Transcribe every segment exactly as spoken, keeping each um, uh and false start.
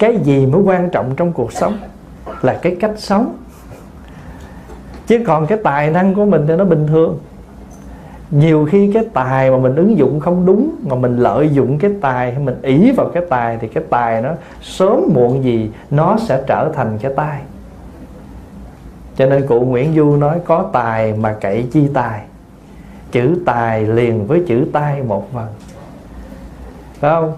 Cái gì mới quan trọng trong cuộc sống? Là cái cách sống. Chứ còn cái tài năng của mình thì nó bình thường. Nhiều khi cái tài mà mình ứng dụng không đúng, mà mình lợi dụng cái tài, mình ỷ vào cái tài, thì cái tài nó sớm muộn gì nó sẽ trở thành cái tai. Cho nên cụ Nguyễn Du nói có tài mà cậy chi tài, chữ tài liền với chữ tai một phần, phải không?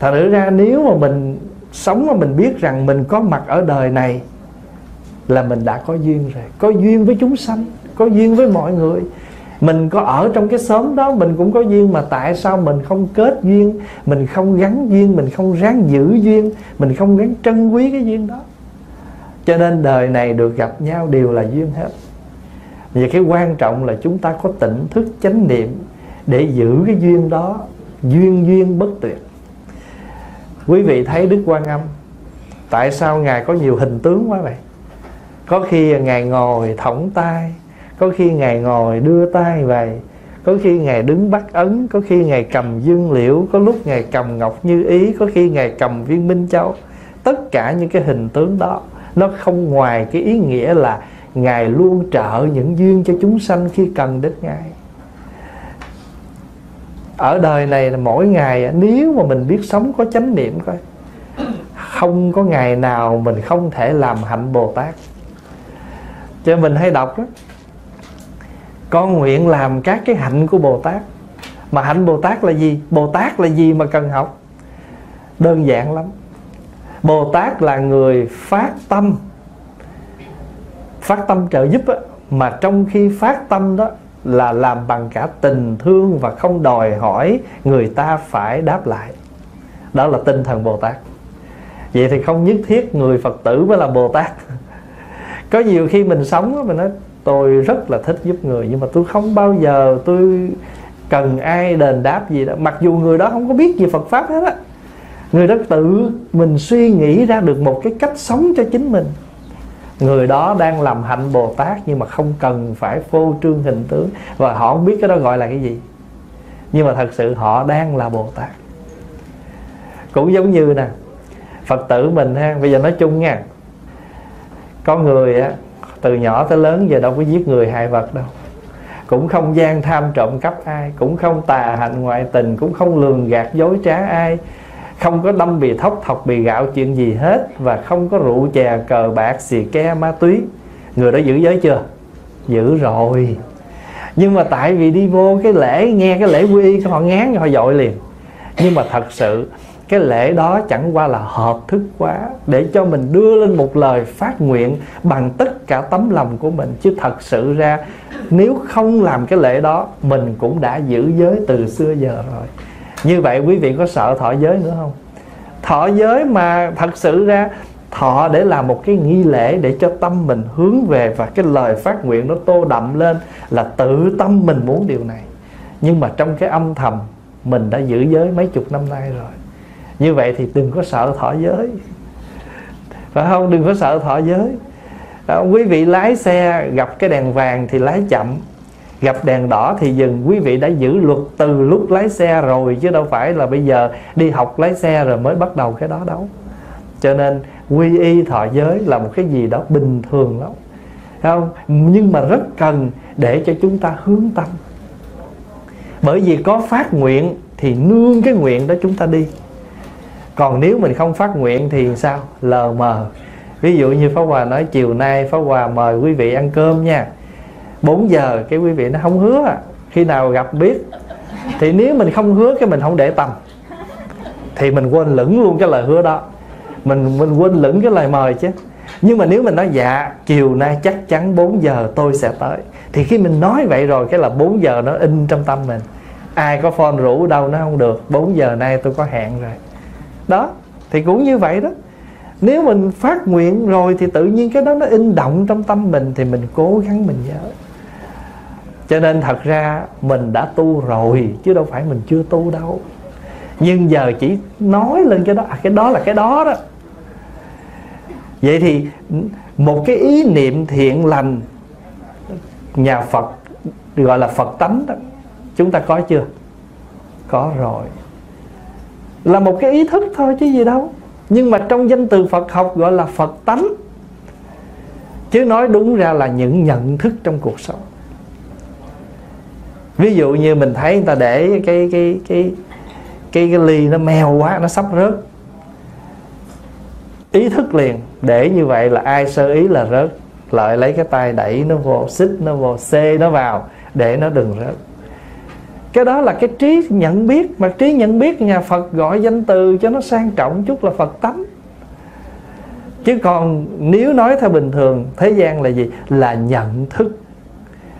Thật sự ra nếu mà mình sống mà mình biết rằng mình có mặt ở đời này là mình đã có duyên rồi. Có duyên với chúng sanh, có duyên với mọi người. Mình có ở trong cái xóm đó mình cũng có duyên, mà tại sao mình không kết duyên, mình không gắn duyên, mình không ráng giữ duyên, mình không gắn trân quý cái duyên đó. Cho nên đời này được gặp nhau đều là duyên hết. Và cái quan trọng là chúng ta có tỉnh thức chánh niệm để giữ cái duyên đó, duyên duyên bất tuyệt. Quý vị thấy Đức Quan Âm, tại sao Ngài có nhiều hình tướng quá vậy? Có khi Ngài ngồi thõng tay, có khi Ngài ngồi đưa tay về, có khi Ngài đứng bắt ấn, có khi Ngài cầm dương liễu, có lúc Ngài cầm ngọc như ý, có khi Ngài cầm viên minh châu. Tất cả những cái hình tướng đó nó không ngoài cái ý nghĩa là Ngài luôn trợ những duyên cho chúng sanh khi cần đến Ngài. Ở đời này là mỗi ngày, nếu mà mình biết sống có chánh niệm coi, không có ngày nào mình không thể làm hạnh Bồ Tát. Cho mình hay đọc đó, con nguyện làm các cái hạnh của Bồ Tát. Mà hạnh Bồ Tát là gì? Bồ Tát là gì mà cần học? Đơn giản lắm. Bồ Tát là người phát tâm, phát tâm trợ giúp đó, mà trong khi phát tâm đó là làm bằng cả tình thương và không đòi hỏi người ta phải đáp lại. Đó là tinh thần Bồ Tát. Vậy thì không nhất thiết người Phật tử mới là Bồ Tát. Có nhiều khi mình sống đó, mình nói tôi rất là thích giúp người, nhưng mà tôi không bao giờ tôi cần ai đền đáp gì đó. Mặc dù người đó không có biết gì Phật Pháp hết á, người đó tự mình suy nghĩ ra được một cái cách sống cho chính mình, người đó đang làm hạnh Bồ Tát, nhưng mà không cần phải phô trương hình tướng, và họ không biết cái đó gọi là cái gì, nhưng mà thật sự họ đang là Bồ Tát. Cũng giống như nè, Phật tử mình ha, bây giờ nói chung nha, có người á từ nhỏ tới lớn giờ đâu có giết người hại vật đâu, cũng không gian tham trộm cắp ai, cũng không tà hạnh ngoại tình, cũng không lường gạt dối trá ai, không có đâm bì thóc thọc bì gạo chuyện gì hết, và không có rượu chè cờ bạc xì ke ma túy. Người đó giữ giới chưa? Giữ rồi. Nhưng mà tại vì đi vô cái lễ, nghe cái lễ quy y họ ngán họ dội liền. Nhưng mà thật sự cái lễ đó chẳng qua là hợp thức quá để cho mình đưa lên một lời phát nguyện bằng tất cả tấm lòng của mình. Chứ thật sự ra nếu không làm cái lễ đó, mình cũng đã giữ giới từ xưa giờ rồi. Như vậy quý vị có sợ thọ giới nữa không? Thọ giới mà thật sự ra thọ để làm một cái nghi lễ, để cho tâm mình hướng về, và cái lời phát nguyện nó tô đậm lên là tự tâm mình muốn điều này. Nhưng mà trong cái âm thầm mình đã giữ giới mấy chục năm nay rồi. Như vậy thì đừng có sợ thọ giới, phải không? Đừng có sợ thọ giới. Đó, quý vị lái xe gặp cái đèn vàng thì lái chậm, gặp đèn đỏ thì dừng. Quý vị đã giữ luật từ lúc lái xe rồi, chứ đâu phải là bây giờ đi học lái xe rồi mới bắt đầu cái đó đâu. Cho nên quy y thọ giới là một cái gì đó bình thường lắm, thấy không? Nhưng mà rất cần để cho chúng ta hướng tâm. Bởi vì có phát nguyện thì nương cái nguyện đó chúng ta đi. Còn nếu mình không phát nguyện thì sao? Lờ mờ. Ví dụ như Pháp Hòa nói chiều nay Pháp Hòa mời quý vị ăn cơm nha, bốn giờ, cái quý vị nó không hứa à. Khi nào gặp biết. Thì nếu mình không hứa cái mình không để tâm, thì mình quên lửng luôn cái lời hứa đó, Mình mình quên lửng cái lời mời chứ. Nhưng mà nếu mình nói dạ chiều nay chắc chắn bốn giờ tôi sẽ tới, thì khi mình nói vậy rồi cái là bốn giờ nó in trong tâm mình. Ai có phone rủ đâu nó không được, bốn giờ nay tôi có hẹn rồi. Đó, thì cũng như vậy đó. Nếu mình phát nguyện rồi thì tự nhiên cái đó nó in động trong tâm mình, thì mình cố gắng mình nhớ. Cho nên thật ra mình đã tu rồi, chứ đâu phải mình chưa tu đâu. Nhưng giờ chỉ nói lên cái đó, à, cái đó là cái đó đó. Vậy thì một cái ý niệm thiện lành, nhà Phật gọi là Phật tánh đó, chúng ta có chưa? Có rồi. Là một cái ý thức thôi chứ gì đâu. Nhưng mà trong danh từ Phật học gọi là Phật tánh, chứ nói đúng ra là những nhận thức trong cuộc sống. Ví dụ như mình thấy người ta để cái cái cái cái, cái, cái ly nó mèo quá, nó sắp rớt, ý thức liền để như vậy là ai sơ ý là rớt. Lợi lấy cái tay đẩy nó vô, xích nó vô, xê nó vào để nó đừng rớt. Cái đó là cái trí nhận biết. Mà trí nhận biết nhà Phật gọi danh từ cho nó sang trọng chút là Phật tánh. Chứ còn nếu nói theo bình thường thế gian là gì? Là nhận thức.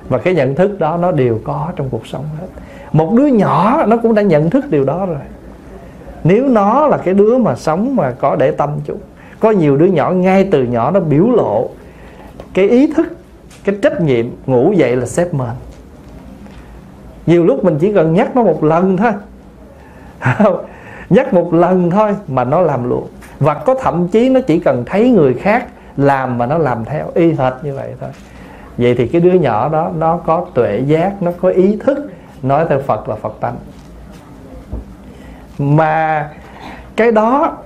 Và cái nhận thức đó nó đều có trong cuộc sống hết. Một đứa nhỏ nó cũng đã nhận thức điều đó rồi, nếu nó là cái đứa mà sống mà có để tâm chút. Có nhiều đứa nhỏ ngay từ nhỏ nó biểu lộ cái ý thức, cái trách nhiệm, ngủ dậy là xếp mền. Nhiều lúc mình chỉ cần nhắc nó một lần thôi nhắc một lần thôi mà nó làm luôn. Và có thậm chí nó chỉ cần thấy người khác làm mà nó làm theo y hệt như vậy thôi. Vậy thì cái đứa nhỏ đó nó có tuệ giác, nó có ý thức. Nói theo Phật là Phật tánh. Mà cái đó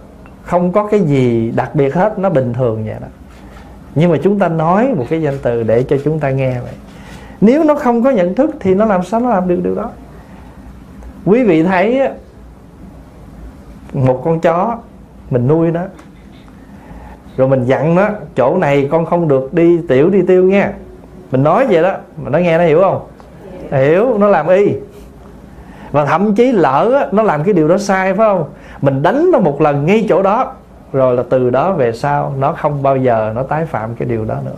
không có cái gì đặc biệt hết, nó bình thường vậy đó. Nhưng mà chúng ta nói một cái danh từ để cho chúng ta nghe vậy. Nếu nó không có nhận thức thì nó làm sao nó làm được điều đó? Quý vị thấy một con chó, mình nuôi nó, rồi mình dặn nó chỗ này con không được đi tiểu đi tiêu nha. Mình nói vậy đó, mà nó nghe nó hiểu không? Hiểu, nó làm y. Và thậm chí lỡ nó làm cái điều đó sai phải không? Mình đánh nó một lần ngay chỗ đó, rồi là từ đó về sau nó không bao giờ nó tái phạm cái điều đó nữa.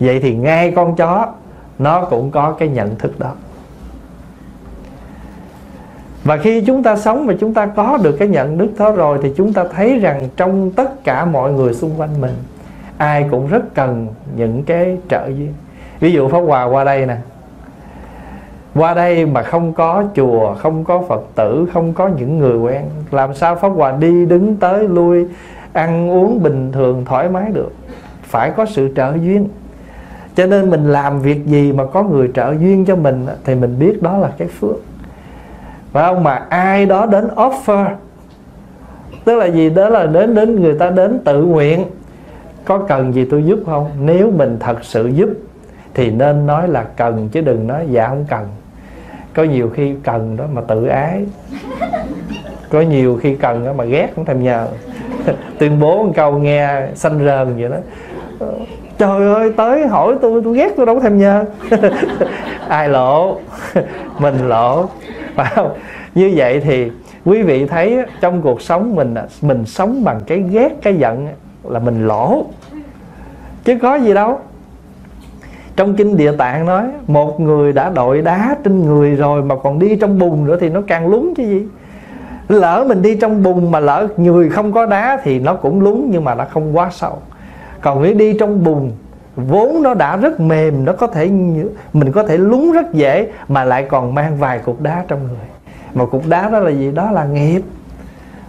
Vậy thì ngay con chó nó cũng có cái nhận thức đó. Và khi chúng ta sống và chúng ta có được cái nhận thức đó rồi thì chúng ta thấy rằng trong tất cả mọi người xung quanh mình, ai cũng rất cần những cái trợ duyên. Ví dụ Pháp Hòa qua đây nè, qua đây mà không có chùa, không có Phật tử, không có những người quen, làm sao Pháp Hòa đi đứng tới lui, ăn uống bình thường thoải mái được? Phải có sự trợ duyên. Cho nên mình làm việc gì mà có người trợ duyên cho mình thì mình biết đó là cái phước, phải không? Mà ai đó đến offer, tức là gì? Đó là đến đến người ta đến tự nguyện, có cần gì tôi giúp không? Nếu mình thật sự giúp thì nên nói là cần, chứ đừng nói dạ không cần. Có nhiều khi cần đó mà tự ái, có nhiều khi cần đó mà ghét không thèm nhờ. Tuyên bố một câu nghe xanh rờn vậy đó, trời ơi tới hỏi tôi tôi ghét tôi đâu có thèm nhờ. Ai lộ? Mình lộ, phải không? Như vậy thì quý vị thấy trong cuộc sống mình, mình sống bằng cái ghét cái giận là mình lỗ, chứ có gì đâu. Trong kinh Địa Tạng nói một người đã đội đá trên người rồi mà còn đi trong bùn nữa thì nó càng lún chứ gì. Lỡ mình đi trong bùn mà lỡ người không có đá thì nó cũng lún, nhưng mà nó không quá sâu. Còn nếu đi trong bùn vốn nó đã rất mềm, nó có thể mình có thể lún rất dễ, mà lại còn mang vài cục đá trong người. Mà cục đá đó là gì? Đó là nghiệp,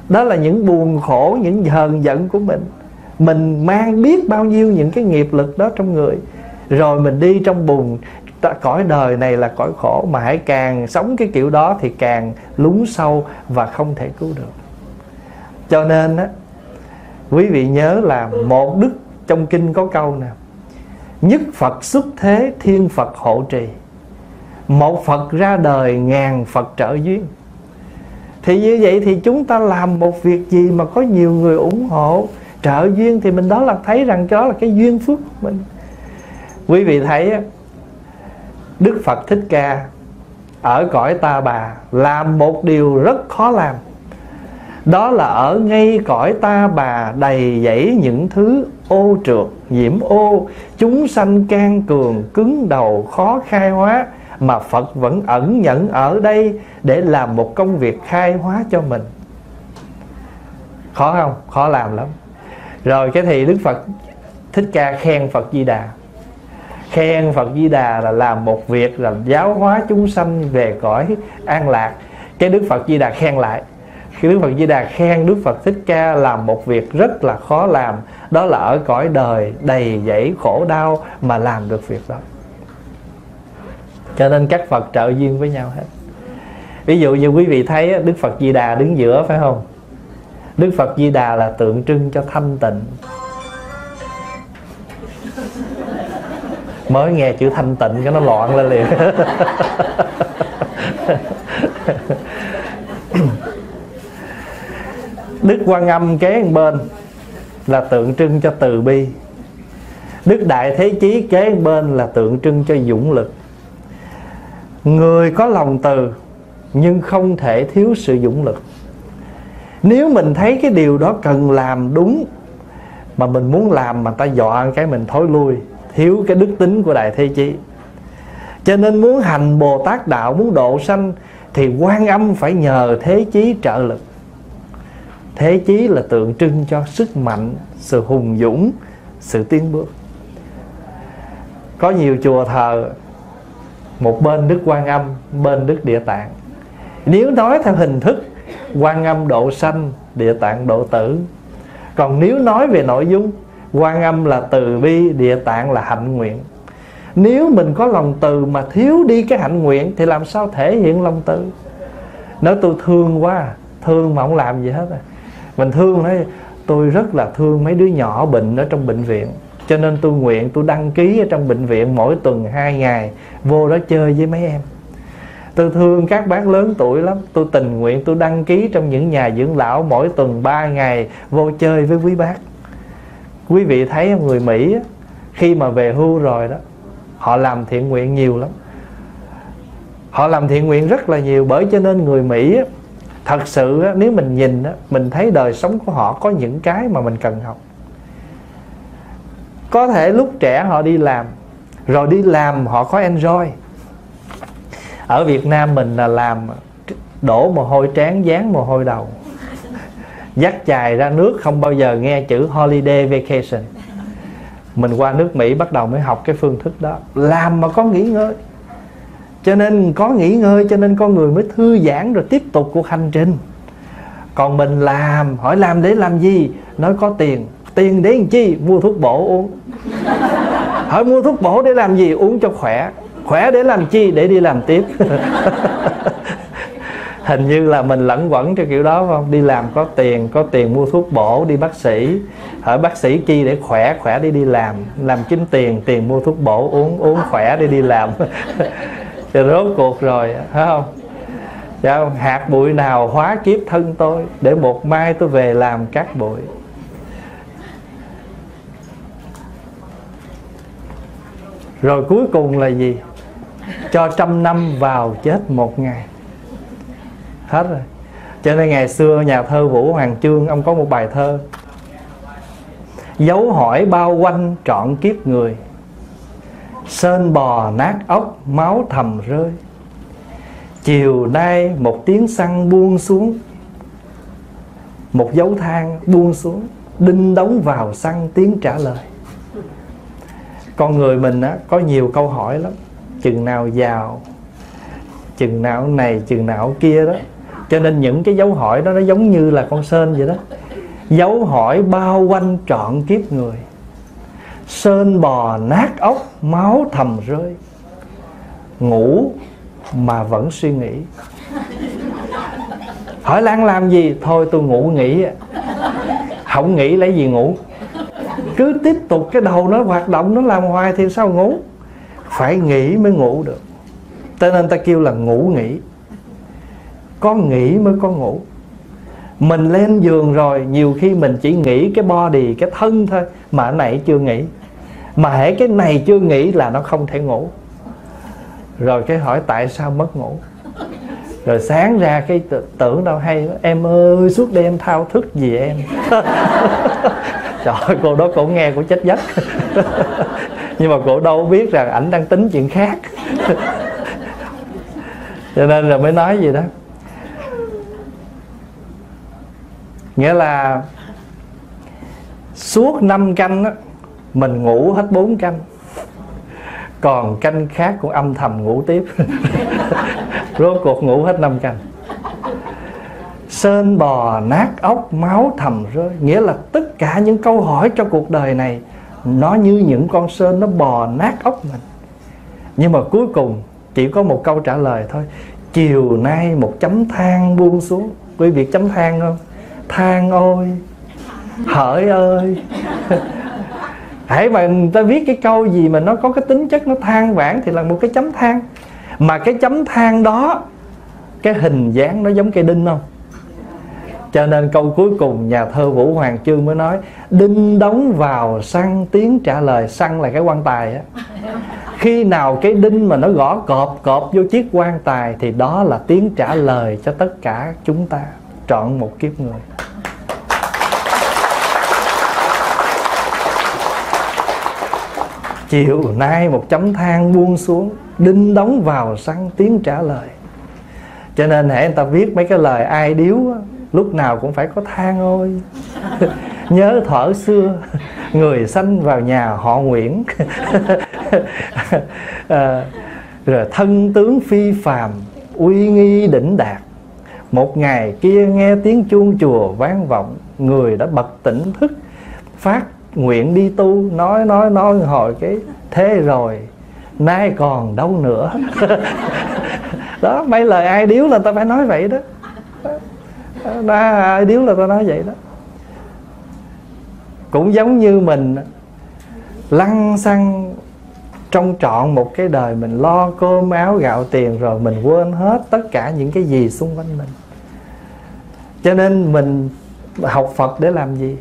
đó là những buồn khổ, những hờn giận của mình. Mình mang biết bao nhiêu những cái nghiệp lực đó trong người, rồi mình đi trong bùn. Cõi đời này là cõi khổ, mà hãy càng sống cái kiểu đó thì càng lún sâu và không thể cứu được. Cho nên á, quý vị nhớ là một đức trong kinh có câu nè: nhất Phật xuất thế thiên Phật hộ trì, một Phật ra đời ngàn Phật trợ duyên. Thì như vậy thì chúng ta làm một việc gì mà có nhiều người ủng hộ trợ duyên thì mình đó là thấy rằng đó là cái duyên phước của mình. Quý vị thấy Đức Phật Thích Ca ở cõi Ta Bà làm một điều rất khó làm, đó là ở ngay cõi Ta Bà đầy dẫy những thứ ô trượt, nhiễm ô, chúng sanh can cường, cứng đầu, khó khai hóa, mà Phật vẫn ẩn nhẫn ở đây để làm một công việc khai hóa cho mình. Khó không? Khó làm lắm. Rồi cái thì Đức Phật Thích Ca khen Phật Di Đà. Khen Phật Di Đà là làm một việc là giáo hóa chúng sanh về cõi an lạc. Cái Đức Phật Di Đà khen lại. Khi Đức Phật Di Đà khen Đức Phật Thích Ca làm một việc rất là khó làm, đó là ở cõi đời đầy dẫy khổ đau mà làm được việc đó. Cho nên các Phật trợ duyên với nhau hết. Ví dụ như quý vị thấy Đức Phật Di Đà đứng giữa phải không? Đức Phật Di Đà là tượng trưng cho thanh tịnh. Mới nghe chữ thanh tịnh cái nó loạn lên liền. Đức Quan Âm kế bên là tượng trưng cho từ bi. Đức Đại Thế Chí kế bên là tượng trưng cho dũng lực. Người có lòng từ nhưng không thể thiếu sự dũng lực. Nếu mình thấy cái điều đó cần làm đúng mà mình muốn làm mà ta dọa cái mình thối lui, thiếu cái đức tính của Đại Thế Chí. Cho nên muốn hành Bồ Tát đạo, muốn độ sanh thì Quan Âm phải nhờ Thế Chí trợ lực. Thế Chí là tượng trưng cho sức mạnh, sự hùng dũng, sự tiến bước. Có nhiều chùa thờ một bên Đức Quan Âm, bên Đức Địa Tạng. Nếu nói theo hình thức, Quan Âm độ sanh, Địa Tạng độ tử. Còn nếu nói về nội dung, Quan Âm là từ bi, Địa Tạng là hạnh nguyện. Nếu mình có lòng từ mà thiếu đi cái hạnh nguyện thì làm sao thể hiện lòng từ? Nói tôi thương quá, thương mà không làm gì hết à. Mình thương nói tôi rất là thương mấy đứa nhỏ bệnh ở trong bệnh viện, cho nên tôi nguyện tôi đăng ký ở trong bệnh viện mỗi tuần hai ngày vô đó chơi với mấy em. Tôi thương các bác lớn tuổi lắm, tôi tình nguyện tôi đăng ký trong những nhà dưỡng lão mỗi tuần ba ngày vô chơi với quý bác. Quý vị thấy người Mỹ khi mà về hưu rồi đó, họ làm thiện nguyện nhiều lắm. Họ làm thiện nguyện rất là nhiều. Bởi cho nên người Mỹ thật sự nếu mình nhìn mình thấy đời sống của họ có những cái mà mình cần học. Có thể lúc trẻ họ đi làm, rồi đi làm họ có enjoy. Ở Việt Nam mình là làm đổ mồ hôi trán, dán mồ hôi đầu, dắt chài ra nước, không bao giờ nghe chữ holiday vacation. Mình qua nước Mỹ bắt đầu mới học cái phương thức đó, làm mà có nghỉ ngơi. Cho nên có nghỉ ngơi cho nên con người mới thư giãn rồi tiếp tục cuộc hành trình. Còn mình làm, hỏi làm để làm gì? Nói có tiền. Tiền để làm chi? Mua thuốc bổ uống. Hỏi mua thuốc bổ để làm gì? Uống cho khỏe. Khỏe để làm chi? Để đi làm tiếp. Hình như là mình lẫn quẩn cho kiểu đó không? Đi làm có tiền, có tiền mua thuốc bổ, đi bác sĩ. Hỏi bác sĩ chi? Để khỏe, khỏe để đi làm. Làm kiếm tiền, tiền mua thuốc bổ uống, uống khỏe để đi làm. Rồi rốt cuộc rồi, phải không? Không? Hạt bụi nào hóa kiếp thân tôi, để một mai tôi về làm cát bụi. Rồi cuối cùng là gì? Cho trăm năm vào chết một ngày. Hết rồi. Cho nên ngày xưa nhà thơ Vũ Hoàng Chương, ông có một bài thơ: dấu hỏi bao quanh trọn kiếp người, sơn bò nát ốc máu thầm rơi. Chiều nay một tiếng săn buông xuống, một dấu than buông xuống, đinh đóng vào săn tiếng trả lời. Con người mình á, có nhiều câu hỏi lắm. Chừng nào giàu, chừng nào này, chừng nào kia đó. Cho nên những cái dấu hỏi đó nó giống như là con sơn vậy đó. Dấu hỏi bao quanh trọn kiếp người, sơn bò nát ốc máu thầm rơi. Ngủ mà vẫn suy nghĩ. Hỏi Lan làm gì? Thôi tôi ngủ nghỉ. Không nghĩ lấy gì ngủ? Cứ tiếp tục cái đầu nó hoạt động, nó làm hoài thì sao ngủ? Phải nghĩ mới ngủ được. Cho nên ta kêu là ngủ nghỉ. Có nghĩ mới có ngủ. Mình lên giường rồi, nhiều khi mình chỉ nghĩ cái body, cái thân thôi, mà cái này chưa nghĩ. Mà hễ cái này chưa nghĩ là nó không thể ngủ. Rồi cái hỏi tại sao mất ngủ. Rồi sáng ra cái tưởng đâu hay, em ơi suốt đêm thao thức gì em. Trời ơi, cô đó cổ nghe cổ chết giấc. Nhưng mà cổ đâu biết rằng ảnh đang tính chuyện khác. Cho nên rồi mới nói gì đó. Nghĩa là suốt năm canh đó, mình ngủ hết bốn canh, còn canh khác cũng âm thầm ngủ tiếp. Rốt cuộc ngủ hết năm canh. Sơn bò nát ốc máu thầm rơi. Nghĩa là tất cả những câu hỏi cho cuộc đời này nó như những con sơn, nó bò nát ốc mình. Nhưng mà cuối cùng chỉ có một câu trả lời thôi: chiều nay một chấm than buông xuống. Quý vị chấm than không? than ôi, hỡi ơi. Hãy mà người ta viết cái câu gì mà nó có cái tính chất nó than vãn thì là một cái chấm than. Mà cái chấm than đó, cái hình dáng nó giống cây đinh không? Cho nên câu cuối cùng nhà thơ Vũ Hoàng Chương mới nói: đinh đóng vào săn tiếng trả lời. Săn là cái quan tài á. Khi nào cái đinh mà nó gõ cọp cọp vô chiếc quan tài thì đó là tiếng trả lời cho tất cả chúng ta trọn một kiếp người. Chiều nay một chấm than buông xuống, đinh đóng vào săn tiếng trả lời. Cho nên hãy người ta viết mấy cái lời ai điếu á, lúc nào cũng phải có than ôi. Nhớ thở xưa, người sanh vào nhà họ Nguyễn. À, rồi thân tướng phi phàm, uy nghi đỉnh đạt. Một ngày kia nghe tiếng chuông chùa vang vọng, người đã bật tỉnh thức, phát nguyện đi tu. Nói nói nói hồi cái thế rồi, nay còn đâu nữa. Đó, mấy lời ai điếu là ta phải nói vậy đó. Đó, ai điếu là ta nói vậy đó. Cũng giống như mình lăn xăng trong trọn một cái đời, mình lo cơm áo gạo tiền rồi mình quên hết tất cả những cái gì xung quanh mình. Cho nên mình học Phật để làm gì?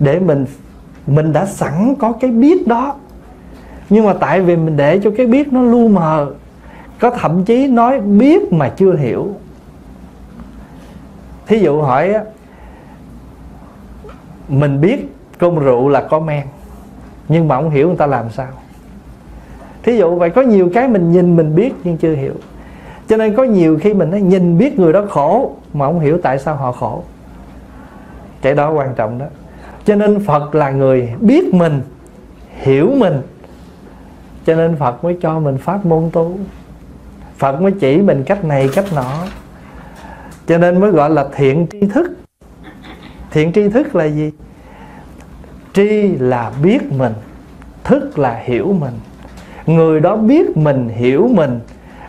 Để mình mình đã sẵn có cái biết đó, nhưng mà tại vì mình để cho cái biết nó lu mờ, có thậm chí nói biết mà chưa hiểu. Thí dụ hỏi mình biết cơm rượu là có men, nhưng mà không hiểu người ta làm sao. Thí dụ vậy, có nhiều cái mình nhìn mình biết nhưng chưa hiểu. Cho nên có nhiều khi mình nói, nhìn biết người đó khổ mà không hiểu tại sao họ khổ. Cái đó quan trọng đó. Cho nên Phật là người biết mình, hiểu mình. Cho nên Phật mới cho mình pháp môn tu, Phật mới chỉ mình cách này cách nọ. Cho nên mới gọi là thiện tri thức. Thiện tri thức là gì? Tri là biết mình, thức là hiểu mình. Người đó biết mình, hiểu mình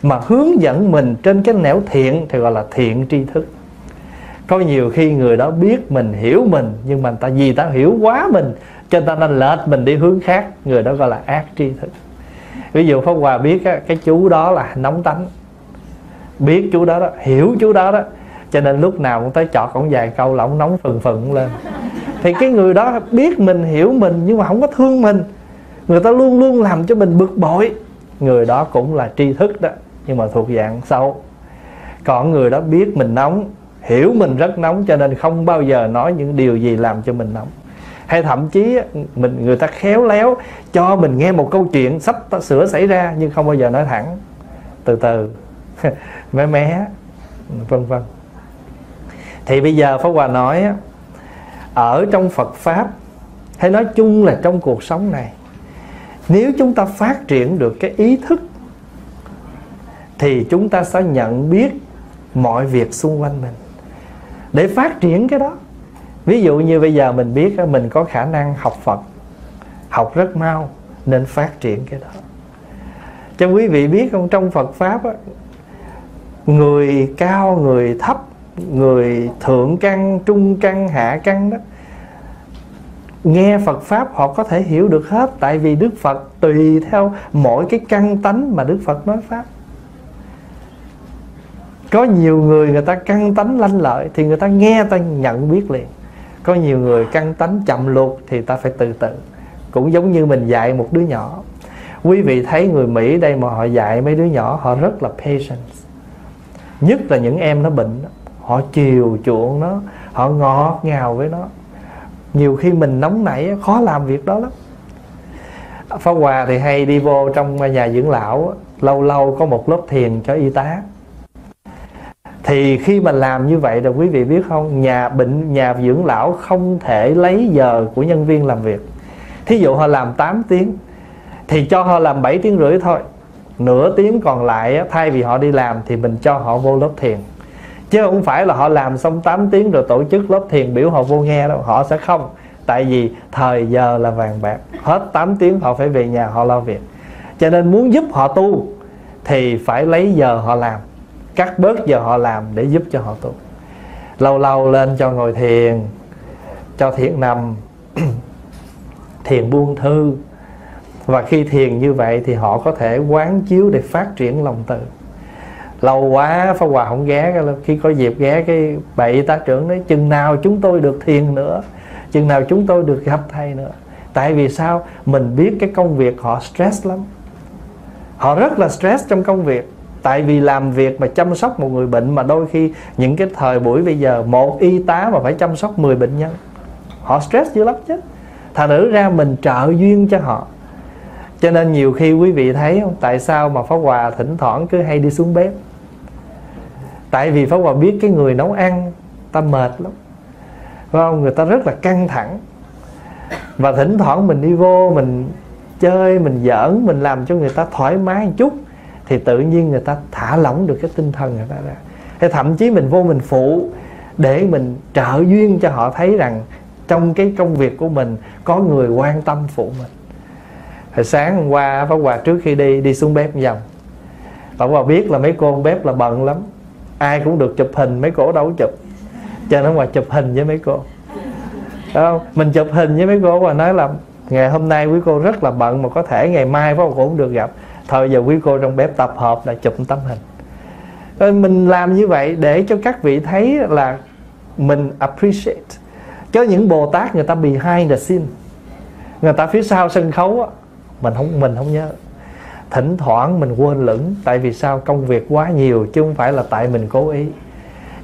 mà hướng dẫn mình trên cái nẻo thiện thì gọi là thiện tri thức. Có nhiều khi người đó biết mình, hiểu mình, nhưng mà ta vì ta hiểu quá mình cho ta nên lệch mình đi hướng khác, người đó gọi là ác tri thức. Ví dụ Pháp Hòa biết á, cái chú đó là nóng tánh, biết chú đó đó, hiểu chú đó đó, cho nên lúc nào cũng tới chọt cũng vài câu là ông nóng phừng phừng lên. Thì cái người đó biết mình, hiểu mình nhưng mà không có thương mình, người ta luôn luôn làm cho mình bực bội, người đó cũng là tri thức đó, nhưng mà thuộc dạng sâu. Còn người đó biết mình nóng, hiểu mình rất nóng, cho nên không bao giờ nói những điều gì làm cho mình nóng. Hay thậm chí mình người ta khéo léo cho mình nghe một câu chuyện sắp sửa xảy ra nhưng không bao giờ nói thẳng, từ từ mé mé vân vân. Thì bây giờ Pháp Hòa nói, ở trong Phật Pháp hay nói chung là trong cuộc sống này, nếu chúng ta phát triển được cái ý thức thì chúng ta sẽ nhận biết mọi việc xung quanh mình để phát triển cái đó. Ví dụ như bây giờ mình biết mình có khả năng học Phật, học rất mau, nên phát triển cái đó. Cho quý vị biết không, trong Phật Pháp á, người cao, người thấp, người thượng căn, trung căn, hạ căn đó, nghe Phật Pháp họ có thể hiểu được hết. Tại vì Đức Phật tùy theo mỗi cái căn tánh mà Đức Phật nói Pháp. Có nhiều người người ta căn tánh lanh lợi thì người ta nghe ta nhận biết liền. Có nhiều người căn tánh chậm luộc thì ta phải từ từ. Cũng giống như mình dạy một đứa nhỏ. Quý vị thấy người Mỹ đây mà họ dạy mấy đứa nhỏ, họ rất là patience. Nhất là những em nó bệnh, họ chiều chuộng nó, họ ngọt ngào với nó. Nhiều khi mình nóng nảy khó làm việc đó lắm. Pháp Hòa thì hay đi vô trong nhà dưỡng lão, lâu lâu có một lớp thiền cho y tá. Thì khi mà làm như vậy rồi quý vị biết không, nhà bệnh, nhà dưỡng lão không thể lấy giờ của nhân viên làm việc. Thí dụ họ làm tám tiếng thì cho họ làm bảy tiếng rưỡi thôi. Nửa tiếng còn lại thay vì họ đi làm thì mình cho họ vô lớp thiền. Chứ không phải là họ làm xong tám tiếng rồi tổ chức lớp thiền biểu họ vô nghe đâu. Họ sẽ không. Tại vì thời giờ là vàng bạc. Hết tám tiếng họ phải về nhà họ lo việc. Cho nên muốn giúp họ tu thì phải lấy giờ họ làm, cắt bớt giờ họ làm để giúp cho họ tu. Lâu lâu lên cho ngồi thiền, cho thiền nằm, thiền buông thư. Và khi thiền như vậy thì họ có thể quán chiếu để phát triển lòng từ. Lâu quá Pháp Hòa không ghé, khi có dịp ghé cái bệ tá trưởng đấy, chừng nào chúng tôi được thiền nữa, chừng nào chúng tôi được gặp thầy nữa. Tại vì sao? Mình biết cái công việc họ stress lắm, họ rất là stress trong công việc. Tại vì làm việc mà chăm sóc một người bệnh, mà đôi khi những cái thời buổi bây giờ một y tá mà phải chăm sóc mười bệnh nhân, họ stress dữ lắm chứ. Thành thử ra mình trợ duyên cho họ. Cho nên nhiều khi quý vị thấy không, tại sao mà Pháp Hòa thỉnh thoảng cứ hay đi xuống bếp? Tại vì Pháp Hòa biết cái người nấu ăn ta mệt lắm, phải không? Người ta rất là căng thẳng. Và thỉnh thoảng mình đi vô, mình chơi, mình giỡn, mình làm cho người ta thoải mái một chút, thì tự nhiên người ta thả lỏng được cái tinh thần người ta ra. Thế thậm chí mình vô mình phụ, để mình trợ duyên cho họ thấy rằng trong cái công việc của mình có người quan tâm phụ mình. Hồi sáng hôm qua Pháp Hòa trước khi đi, đi xuống bếp một vòng. Pháp Hòa biết là mấy cô bếp là bận lắm, ai cũng được chụp hình, mấy cô đâu chụp. Cho nên Hòa chụp hình với mấy cô. Đúng không? Mình chụp hình với mấy cô và nói là ngày hôm nay quý cô rất là bận, mà có thể ngày mai Pháp Hòa cũng được gặp. Thôi giờ quý cô trong bếp tập hợp là chụp tấm hình. Rồi mình làm như vậy để cho các vị thấy là mình appreciate. Chứ những Bồ Tát người ta behind the scene, người ta phía sau sân khấu á, mình không mình không nhớ. Thỉnh thoảng mình quên lửng. Tại vì sao? Công việc quá nhiều, chứ không phải là tại mình cố ý.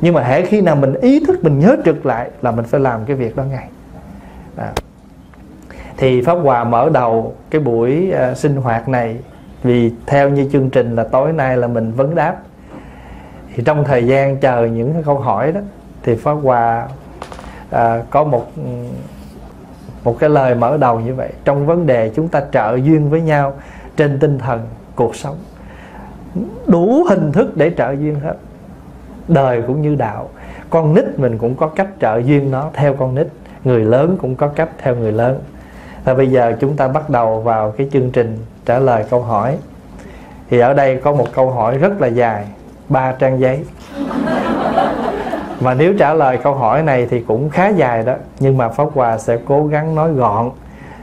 Nhưng mà hễ khi nào mình ý thức, mình nhớ trực lại là mình phải làm cái việc đó ngay. Đó. Thì Pháp Hòa mở đầu cái buổi uh, sinh hoạt này, vì theo như chương trình là tối nay là mình vấn đáp. Thì trong thời gian chờ những cái câu hỏi đó, thì Pháp Hòa à, có một một cái lời mở đầu như vậy. Trong vấn đề chúng ta trợ duyên với nhau trên tinh thần cuộc sống, đủ hình thức để trợ duyên hết. Đời cũng như đạo, con nít mình cũng có cách trợ duyên nó theo con nít, người lớn cũng có cách theo người lớn. Và bây giờ chúng ta bắt đầu vào cái chương trình trả lời câu hỏi. Thì ở đây có một câu hỏi rất là dài, ba trang giấy. Mà nếu trả lời câu hỏi này thì cũng khá dài đó. Nhưng mà Pháp Hòa sẽ cố gắng nói gọn,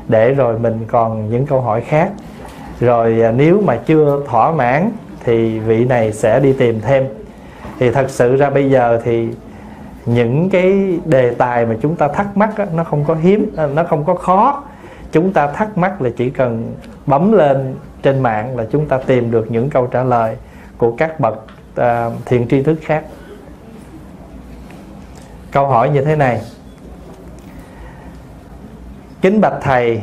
để rồi mình còn những câu hỏi khác. Rồi nếu mà chưa thỏa mãn thì vị này sẽ đi tìm thêm. Thì thật sự ra bây giờ thì những cái đề tài mà chúng ta thắc mắc đó, nó không có hiếm, nó không có khó. Chúng ta thắc mắc là chỉ cần bấm lên trên mạng là chúng ta tìm được những câu trả lời của các bậc uh, thiện tri thức khác. Câu hỏi như thế này: kính bạch thầy,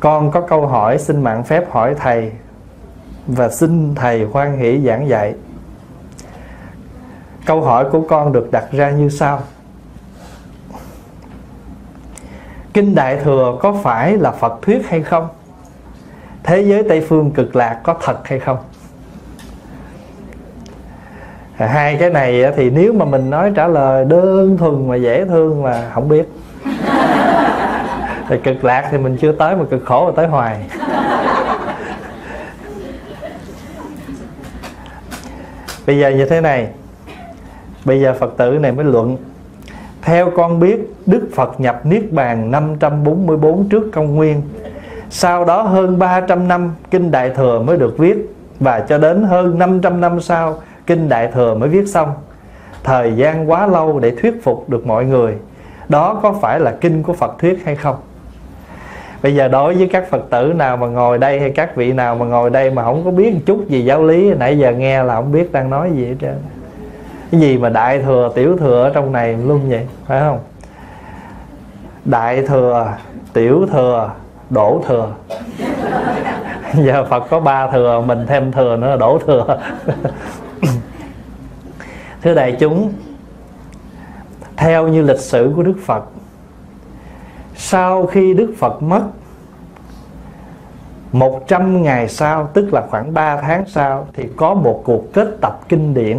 con có câu hỏi xin mạn phép hỏi thầy, và xin thầy hoan hỷ giảng dạy. Câu hỏi của con được đặt ra như sau: Kinh Đại Thừa có phải là Phật thuyết hay không? Thế giới Tây Phương Cực Lạc có thật hay không? Hai cái này thì nếu mà mình nói trả lời đơn thuần mà dễ thương là không biết. Thì cực lạc thì mình chưa tới, mà cực khổ là tới hoài. Bây giờ như thế này, bây giờ Phật tử này mới luận: theo con biết, Đức Phật nhập Niết Bàn năm trăm bốn mươi bốn trước công nguyên. Sau đó hơn ba trăm năm Kinh Đại Thừa mới được viết, và cho đến hơn năm trăm năm sau Kinh Đại Thừa mới viết xong. Thời gian quá lâu để thuyết phục được mọi người. Đó có phải là kinh của Phật thuyết hay không? Bây giờ đối với các Phật tử nào mà ngồi đây, hay các vị nào mà ngồi đây mà không có biết một chút gì giáo lý, nãy giờ nghe là không biết đang nói gì hết trơn. Cái gì mà Đại Thừa, Tiểu Thừa ở trong này luôn vậy, phải không? Đại Thừa, Tiểu Thừa, Đổ Thừa. Giờ Phật có ba thừa, mình thêm thừa nữa là Đổ Thừa. Thưa đại chúng, theo như lịch sử của Đức Phật, sau khi Đức Phật mất, một trăm ngày sau, tức là khoảng ba tháng sau, thì có một cuộc kết tập kinh điển.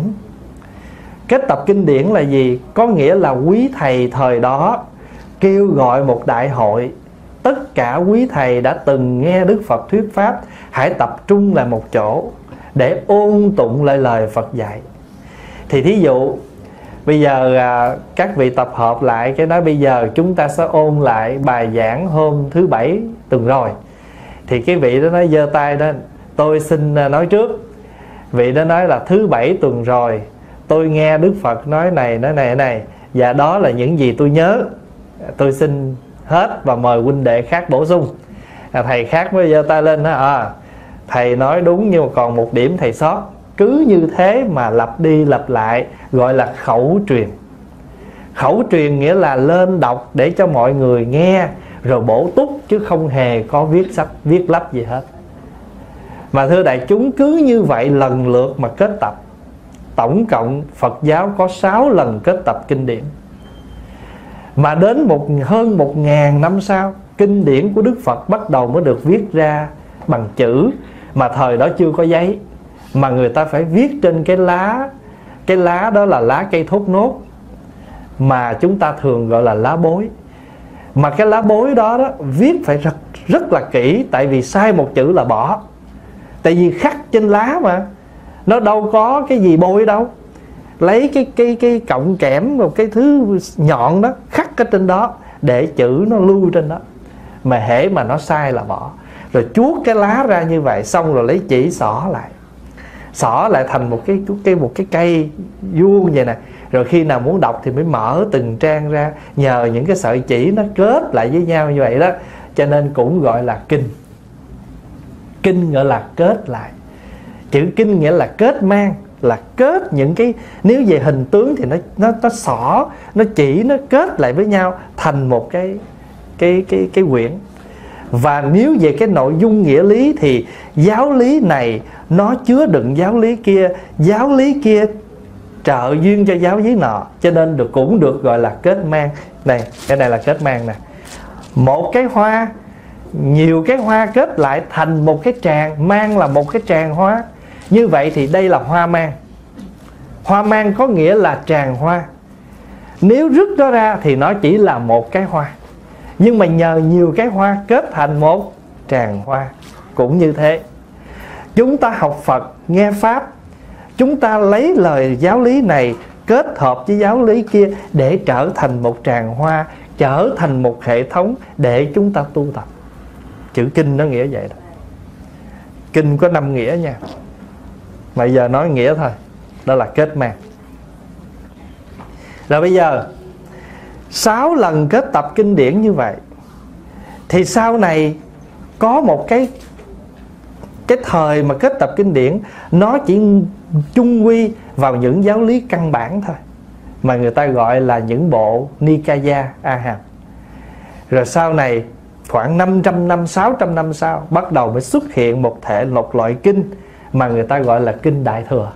Kết tập kinh điển là gì? Có nghĩa là quý thầy thời đó kêu gọi một đại hội. Tất cả quý thầy đã từng nghe Đức Phật thuyết pháp hãy tập trung lại một chỗ để ôn tụng lại lời Phật dạy. Thì thí dụ Bây giờ à, các vị tập hợp lại cái nói bây giờ chúng ta sẽ ôn lại bài giảng hôm thứ bảy tuần rồi. Thì cái vị đó nói giơ tay đó, tôi xin nói trước. Vị đó nói là thứ bảy tuần rồi tôi nghe Đức Phật nói này, nói này, này, và đó là những gì tôi nhớ. Tôi xin hết và mời huynh đệ khác bổ sung. à, Thầy khác mới giơ tay lên đó, à, thầy nói đúng nhưng mà còn một điểm thầy sót. Cứ như thế mà lặp đi lặp lại, gọi là khẩu truyền. Khẩu truyền nghĩa là lên đọc để cho mọi người nghe rồi bổ túc, chứ không hề có viết sách, viết lắp gì hết. Mà thưa đại chúng, cứ như vậy lần lượt mà kết tập. Tổng cộng Phật giáo có sáu lần kết tập kinh điển. Mà đến một, hơn một ngàn năm sau, kinh điển của Đức Phật bắt đầu mới được viết ra bằng chữ. Mà thời đó chưa có giấy, mà người ta phải viết trên cái lá. Cái lá đó là lá cây thốt nốt, mà chúng ta thường gọi là lá bối. Mà cái lá bối đó, đó viết phải rất, rất là kỹ. Tại vì sai một chữ là bỏ. Tại vì khắc trên lá mà, nó đâu có cái gì bôi đâu. Lấy cái cái cái cọng kẽm, một cái thứ nhọn đó, khắc ở trên đó để chữ nó lưu trên đó. Mà hễ mà nó sai là bỏ. Rồi chuốt cái lá ra như vậy, xong rồi lấy chỉ xỏ lại, xỏ lại thành một cái cái một cái cây vuông vậy nè. Rồi khi nào muốn đọc thì mới mở từng trang ra, nhờ những cái sợi chỉ nó kết lại với nhau như vậy đó, cho nên cũng gọi là kinh. Kinh gọi là kết lại. Chữ kinh nghĩa là kết mang, là kết những cái, nếu về hình tướng thì nó nó nó xỏ, nó chỉ, nó kết lại với nhau thành một cái cái cái cái quyển. Và nếu về cái nội dung nghĩa lý thì giáo lý này nó chứa đựng giáo lý kia, giáo lý kia trợ duyên cho giáo lý nọ, cho nên được cũng được gọi là kết mang. Này, cái này là kết mang nè. Một cái hoa, nhiều cái hoa kết lại thành một cái tràng. Mang là một cái tràng hoa. Như vậy thì đây là hoa mang. Hoa mang có nghĩa là tràng hoa. Nếu rứt nó ra thì nó chỉ là một cái hoa, nhưng mà nhờ nhiều cái hoa kết thành một tràng hoa. Cũng như thế, chúng ta học Phật, nghe Pháp, chúng ta lấy lời giáo lý này kết hợp với giáo lý kia để trở thành một tràng hoa, trở thành một hệ thống để chúng ta tu tập. Chữ kinh nó nghĩa vậy đó. Kinh có năm nghĩa nha, mà giờ nói nghĩa thôi. Đó là kết mang. Rồi bây giờ sáu lần kết tập kinh điển như vậy, thì sau này có một cái cái thời mà kết tập kinh điển nó chỉ chung quy vào những giáo lý căn bản thôi, mà người ta gọi là những bộ Nikaya, A-hàm. Rồi sau này khoảng năm trăm năm, sáu trăm năm sau bắt đầu mới xuất hiện một thể, một loại kinh mà người ta gọi là kinh Đại Thừa.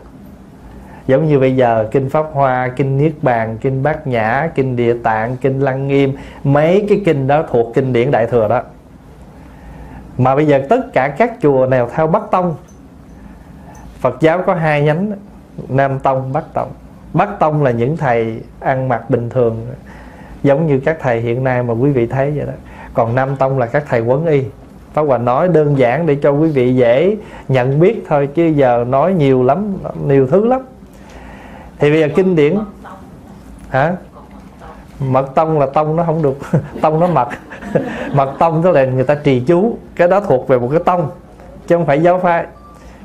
Giống như bây giờ kinh Pháp Hoa, kinh Niết Bàn, kinh Bát Nhã, kinh Địa Tạng, kinh Lăng Nghiêm, mấy cái kinh đó thuộc kinh điển Đại Thừa đó. Mà bây giờ tất cả các chùa nào theo Bắc Tông, Phật giáo có hai nhánh, Nam Tông, Bắc Tông. Bắc Tông là những thầy ăn mặc bình thường, giống như các thầy hiện nay mà quý vị thấy vậy đó. Còn Nam Tông là các thầy quấn y. Pháp Hòa nói đơn giản để cho quý vị dễ nhận biết thôi, chứ giờ nói nhiều lắm, nhiều thứ lắm. Thì bây giờ kinh điển hả? Mật Tông là tông nó không được tông nó mật. Mật Tông đó là người ta trì chú, cái đó thuộc về một cái tông chứ không phải giáo phái.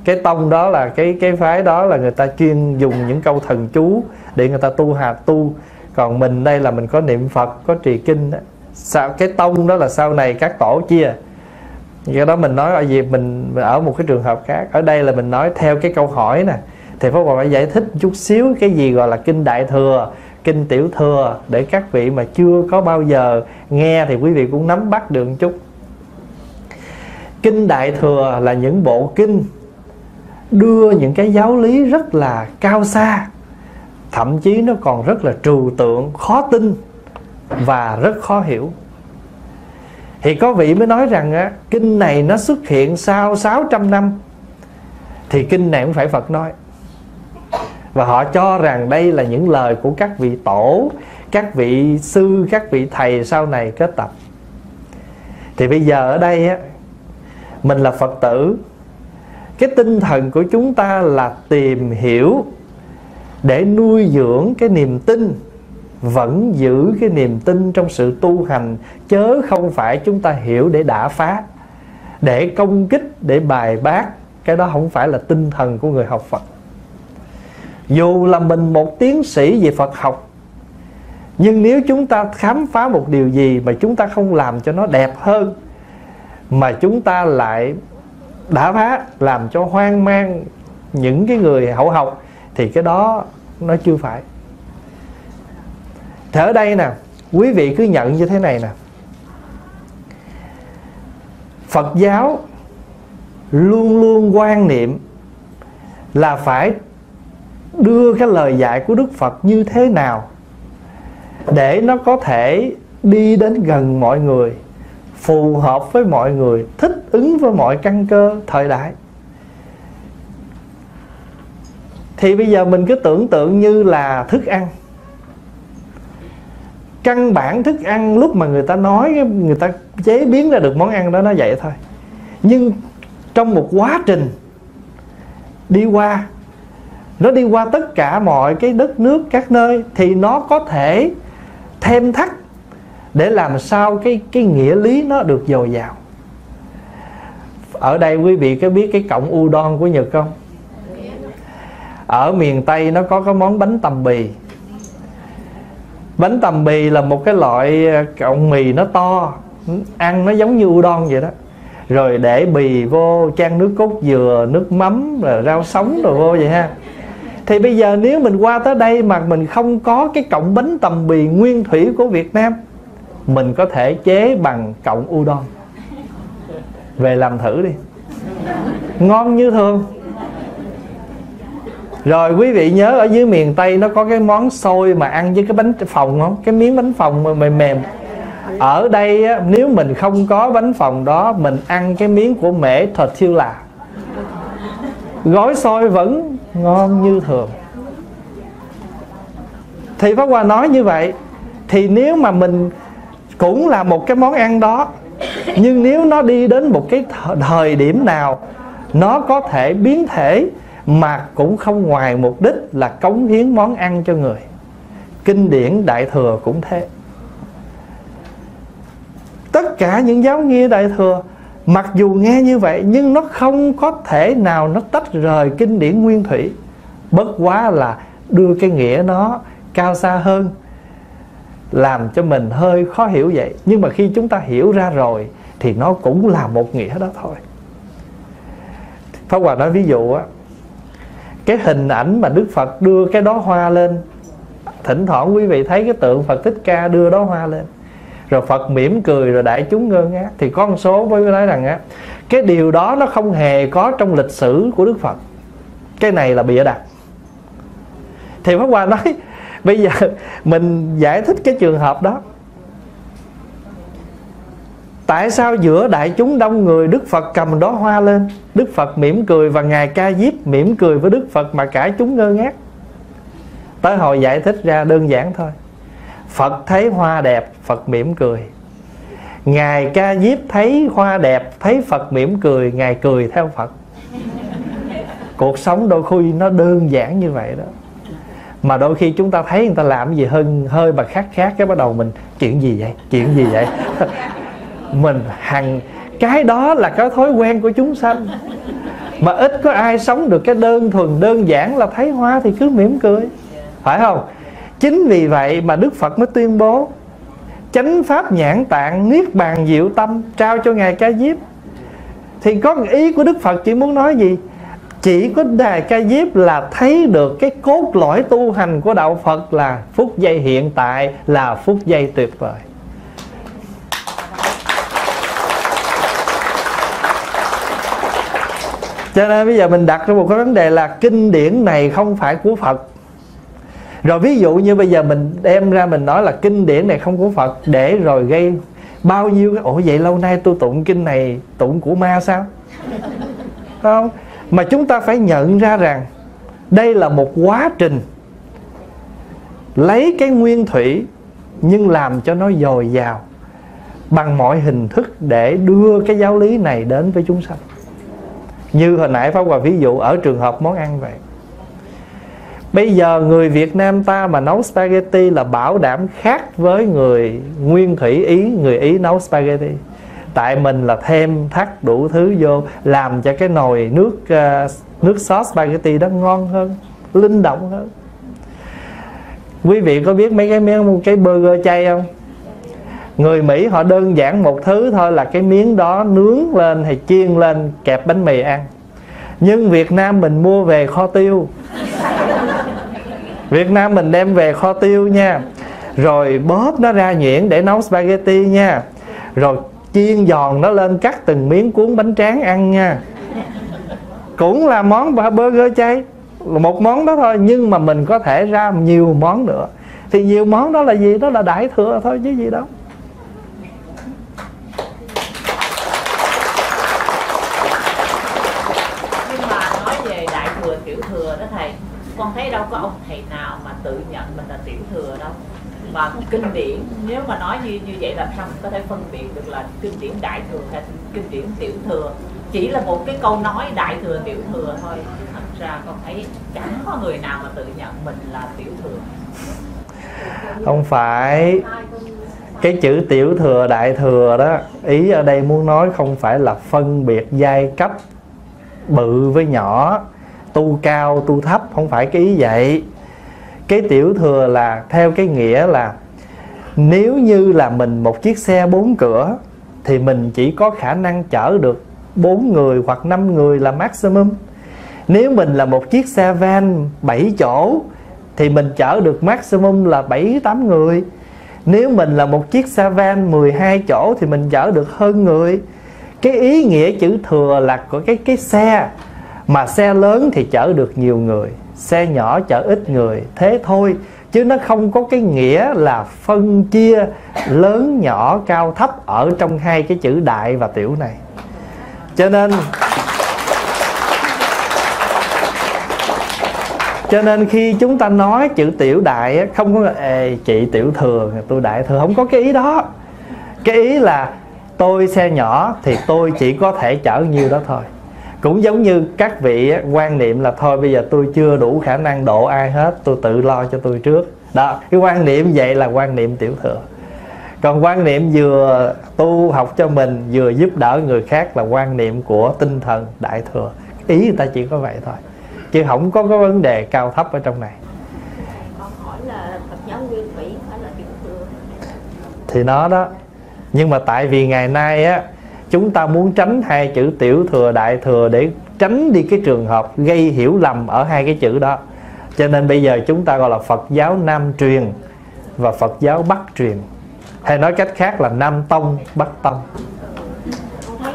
Cái tông đó là cái cái phái đó là người ta chuyên dùng những câu thần chú để người ta tu hạt tu. Còn mình đây là mình có niệm Phật, có trì kinh. Sao cái tông đó là sau này các tổ chia. Do đó mình nói ở gì mình, mình ở một cái trường hợp khác. Ở đây là mình nói theo cái câu hỏi nè, thì Pháp Hòa phải giải thích chút xíu cái gì gọi là kinh Đại Thừa, kinh Tiểu Thừa, để các vị mà chưa có bao giờ nghe thì quý vị cũng nắm bắt được một chút. Kinh Đại Thừa là những bộ kinh đưa những cái giáo lý rất là cao xa, thậm chí nó còn rất là trừu tượng, khó tin và rất khó hiểu. Thì có vị mới nói rằng á, kinh này nó xuất hiện sau sáu trăm năm, thì kinh này cũng phải Phật nói. Và họ cho rằng đây là những lời của các vị tổ, các vị sư, các vị thầy sau này kết tập. Thì bây giờ ở đây á, mình là Phật tử, cái tinh thần của chúng ta là tìm hiểu để nuôi dưỡng cái niềm tin, vẫn giữ cái niềm tin trong sự tu hành, chớ không phải chúng ta hiểu để đả phá, để công kích, để bài bác. Cái đó không phải là tinh thần của người học Phật. Dù là mình một tiến sĩ về Phật học, nhưng nếu chúng ta khám phá một điều gì mà chúng ta không làm cho nó đẹp hơn, mà chúng ta lại đả phá, làm cho hoang mang những cái người hậu học, thì cái đó nó chưa phải. Thế ở đây nè, quý vị cứ nhận như thế này nè, Phật giáo luôn luôn quan niệm là phải đưa cái lời dạy của Đức Phật như thế nào để nó có thể đi đến gần mọi người, phù hợp với mọi người, thích ứng với mọi căn cơ thời đại. Thì bây giờ mình cứ tưởng tượng như là thức ăn. Căn bản thức ăn lúc mà người ta nói, người ta chế biến ra được món ăn đó, nó vậy thôi. Nhưng trong một quá trình đi qua, nó đi qua tất cả mọi cái đất nước, các nơi, thì nó có thể thêm thắt để làm sao cái, cái nghĩa lý nó được dồi dào. Ở đây quý vị có biết cái cọng udon của Nhật không? Ở miền Tây nó có cái món bánh tằm bì. Bánh tằm bì là một cái loại cọng mì nó to, ăn nó giống như udon vậy đó. Rồi để bì vô, chan nước cốt dừa, nước mắm, rồi rau sống rồi vô vậy ha. Thì bây giờ nếu mình qua tới đây mà mình không có cái cọng bánh tằm bì nguyên thủy của Việt Nam, mình có thể chế bằng cọng udon. Về làm thử đi, ngon như thường. Rồi quý vị nhớ ở dưới miền Tây nó có cái món xôi mà ăn với cái bánh phồng không? Cái miếng bánh phồng mà mềm mềm. Ở đây á, nếu mình không có bánh phồng đó, mình ăn cái miếng của mễ tortilla, gói xôi vẫn ngon như thường. Thì Pháp Hòa nói như vậy. Thì nếu mà mình cũng là một cái món ăn đó, nhưng nếu nó đi đến một cái thời điểm nào, nó có thể biến thể mà cũng không ngoài mục đích là cống hiến món ăn cho người. Kinh điển Đại Thừa cũng thế. Tất cả những giáo nghĩa Đại Thừa, mặc dù nghe như vậy, nhưng nó không có thể nào nó tách rời kinh điển nguyên thủy. Bất quá là đưa cái nghĩa nó cao xa hơn, làm cho mình hơi khó hiểu vậy. Nhưng mà khi chúng ta hiểu ra rồi thì nó cũng là một nghĩa đó thôi. Pháp Hòa nói ví dụ á, cái hình ảnh mà Đức Phật đưa cái đóa hoa lên, thỉnh thoảng quý vị thấy cái tượng Phật Thích Ca đưa đóa hoa lên, rồi Phật mỉm cười, rồi đại chúng ngơ ngác. Thì có một số mới nói rằng á, cái điều đó nó không hề có trong lịch sử của Đức Phật, cái này là bịa đặt. Thì Pháp Hòa nói bây giờ mình giải thích cái trường hợp đó. Tại sao giữa đại chúng đông người, Đức Phật cầm đóa hoa lên, Đức Phật mỉm cười, và Ngài Ca Diếp mỉm cười với Đức Phật mà cả chúng ngơ ngác? Tới hồi giải thích ra đơn giản thôi. Phật thấy hoa đẹp, Phật mỉm cười. Ngài Ca Diếp thấy hoa đẹp, thấy Phật mỉm cười, Ngài cười theo Phật. Cuộc sống đôi khi nó đơn giản như vậy đó. Mà đôi khi chúng ta thấy người ta làm gì hơn hơi mà khác khác, cái bắt đầu mình chuyện gì vậy, chuyện gì vậy. Mình hằng cái đó là cái thói quen của chúng sanh, mà ít có ai sống được cái đơn thuần đơn giản là thấy hoa thì cứ mỉm cười, phải không? Chính vì vậy mà Đức Phật mới tuyên bố chánh pháp nhãn tạng niết bàn diệu tâm trao cho Ngài Ca Diếp. Thì có ý của Đức Phật chỉ muốn nói gì? Chỉ có Ngài Ca Diếp là thấy được cái cốt lõi tu hành của đạo Phật là phút giây hiện tại, là phút giây tuyệt vời. Cho nên bây giờ mình đặt ra một cái vấn đề là kinh điển này không phải của Phật. Rồi ví dụ như bây giờ mình đem ra mình nói là kinh điển này không của Phật, để rồi gây bao nhiêu cái ủa vậy lâu nay tôi tụng kinh này tụng của ma sao? Không. Mà chúng ta phải nhận ra rằng đây là một quá trình lấy cái nguyên thủy nhưng làm cho nó dồi dào bằng mọi hình thức để đưa cái giáo lý này đến với chúng sanh. Như hồi nãy Pháp Hòa ví dụ ở trường hợp món ăn vậy. Bây giờ người Việt Nam ta mà nấu spaghetti là bảo đảm khác với người nguyên thủy Ý, người Ý nấu spaghetti. Tại mình là thêm thắt đủ thứ vô, làm cho cái nồi nước nước sốt spaghetti đó ngon hơn, linh động hơn. Quý vị có biết mấy cái miếng cái burger chay không? Người Mỹ họ đơn giản một thứ thôi là cái miếng đó nướng lên hay chiên lên kẹp bánh mì ăn. Nhưng Việt Nam mình mua về kho tiêu. Việt Nam mình đem về kho tiêu nha, rồi bóp nó ra nhuyễn để nấu spaghetti nha, rồi chiên giòn nó lên cắt từng miếng cuốn bánh tráng ăn nha. Cũng là món burger chay, một món đó thôi, nhưng mà mình có thể ra nhiều món nữa. Thì nhiều món đó là gì? Đó là đại thừa thôi chứ gì đâu. Nhưng mà nói về đại thừa tiểu thừa đó thầy, con thấy đâu có ông thầy nào mà tự nhận mình là tiểu thừa đâu. Và kinh điển, nếu mà nói như như vậy làm sao mình có thể phân biệt được là kinh điển đại thừa hay kinh điển tiểu thừa? Chỉ là một cái câu nói đại thừa tiểu thừa thôi, thật ra con thấy chẳng có người nào mà tự nhận mình là tiểu thừa. Không phải, cái chữ tiểu thừa đại thừa đó, ý ở đây muốn nói không phải là phân biệt giai cấp bự với nhỏ, tu cao tu thấp, không phải cái ý vậy. Cái tiểu thừa là theo cái nghĩa là nếu như là mình một chiếc xe bốn cửa thì mình chỉ có khả năng chở được bốn người hoặc năm người là maximum. Nếu mình là một chiếc xe van bảy chỗ thì mình chở được maximum là bảy tám người. Nếu mình là một chiếc xe van mười hai chỗ thì mình chở được hơn người. Cái ý nghĩa chữ thừa là của cái, cái xe, mà xe lớn thì chở được nhiều người, xe nhỏ chở ít người, thế thôi. Chứ nó không có cái nghĩa là phân chia lớn nhỏ cao thấp ở trong hai cái chữ đại và tiểu này. Cho nên Cho nên khi chúng ta nói chữ tiểu đại, không có ê, chị tiểu thừa, tôi đại thừa, không có cái ý đó. Cái ý là tôi xe nhỏ thì tôi chỉ có thể chở nhiêu đó thôi. Cũng giống như các vị quan niệm là thôi bây giờ tôi chưa đủ khả năng độ ai hết, tôi tự lo cho tôi trước. Đó, cái quan niệm vậy là quan niệm tiểu thừa. Còn quan niệm vừa tu học cho mình, vừa giúp đỡ người khác là quan niệm của tinh thần đại thừa. Ý người ta chỉ có vậy thôi, chứ không có cái vấn đề cao thấp ở trong này. Con hỏi là Phật giáo nguyên thủy phải là tiểu thừa thì nó đó. Nhưng mà tại vì ngày nay á, chúng ta muốn tránh hai chữ tiểu thừa đại thừa để tránh đi cái trường hợp gây hiểu lầm ở hai cái chữ đó. Cho nên bây giờ chúng ta gọi là Phật giáo Nam truyền và Phật giáo Bắc truyền, hay nói cách khác là Nam Tông, Bắc Tông. Con thấy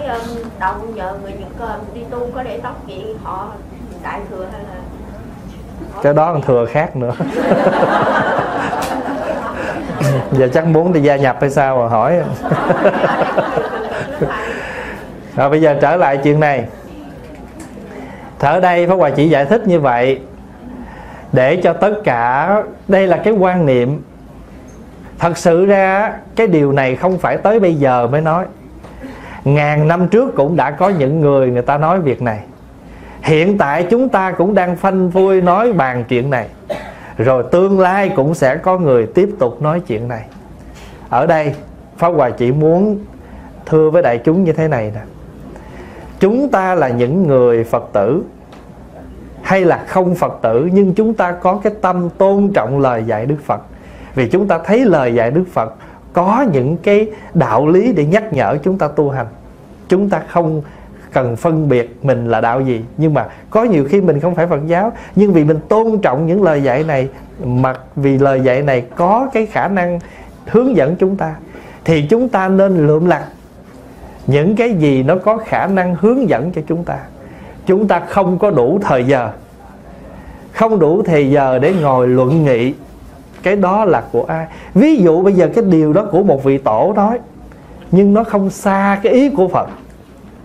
đầu giờ người Nhật đi tu có để tóc gì họ đại thừa hay là cái đó còn thừa khác nữa. Giờ chắc muốn đi gia nhập hay sao mà hỏi. Rồi bây giờ trở lại chuyện này. Ở đây Pháp Hòa chỉ giải thích như vậy để cho tất cả, đây là cái quan niệm. Thật sự ra cái điều này không phải tới bây giờ mới nói, ngàn năm trước cũng đã có những người người ta nói việc này. Hiện tại chúng ta cũng đang phanh phui nói bàn chuyện này, rồi tương lai cũng sẽ có người tiếp tục nói chuyện này. Ở đây Pháp Hòa chỉ muốn thưa với đại chúng như thế này nè: chúng ta là những người Phật tử hay là không Phật tử, nhưng chúng ta có cái tâm tôn trọng lời dạy Đức Phật. Vì chúng ta thấy lời dạy Đức Phật có những cái đạo lý để nhắc nhở chúng ta tu hành. Chúng ta không cần phân biệt mình là đạo gì, nhưng mà có nhiều khi mình không phải Phật giáo, nhưng vì mình tôn trọng những lời dạy này, mà vì lời dạy này có cái khả năng hướng dẫn chúng ta, thì chúng ta nên lượm lặt những cái gì nó có khả năng hướng dẫn cho chúng ta. Chúng ta không có đủ thời giờ, không đủ thời giờ để ngồi luận nghị cái đó là của ai. Ví dụ bây giờ cái điều đó của một vị tổ nói, nhưng nó không xa cái ý của Phật,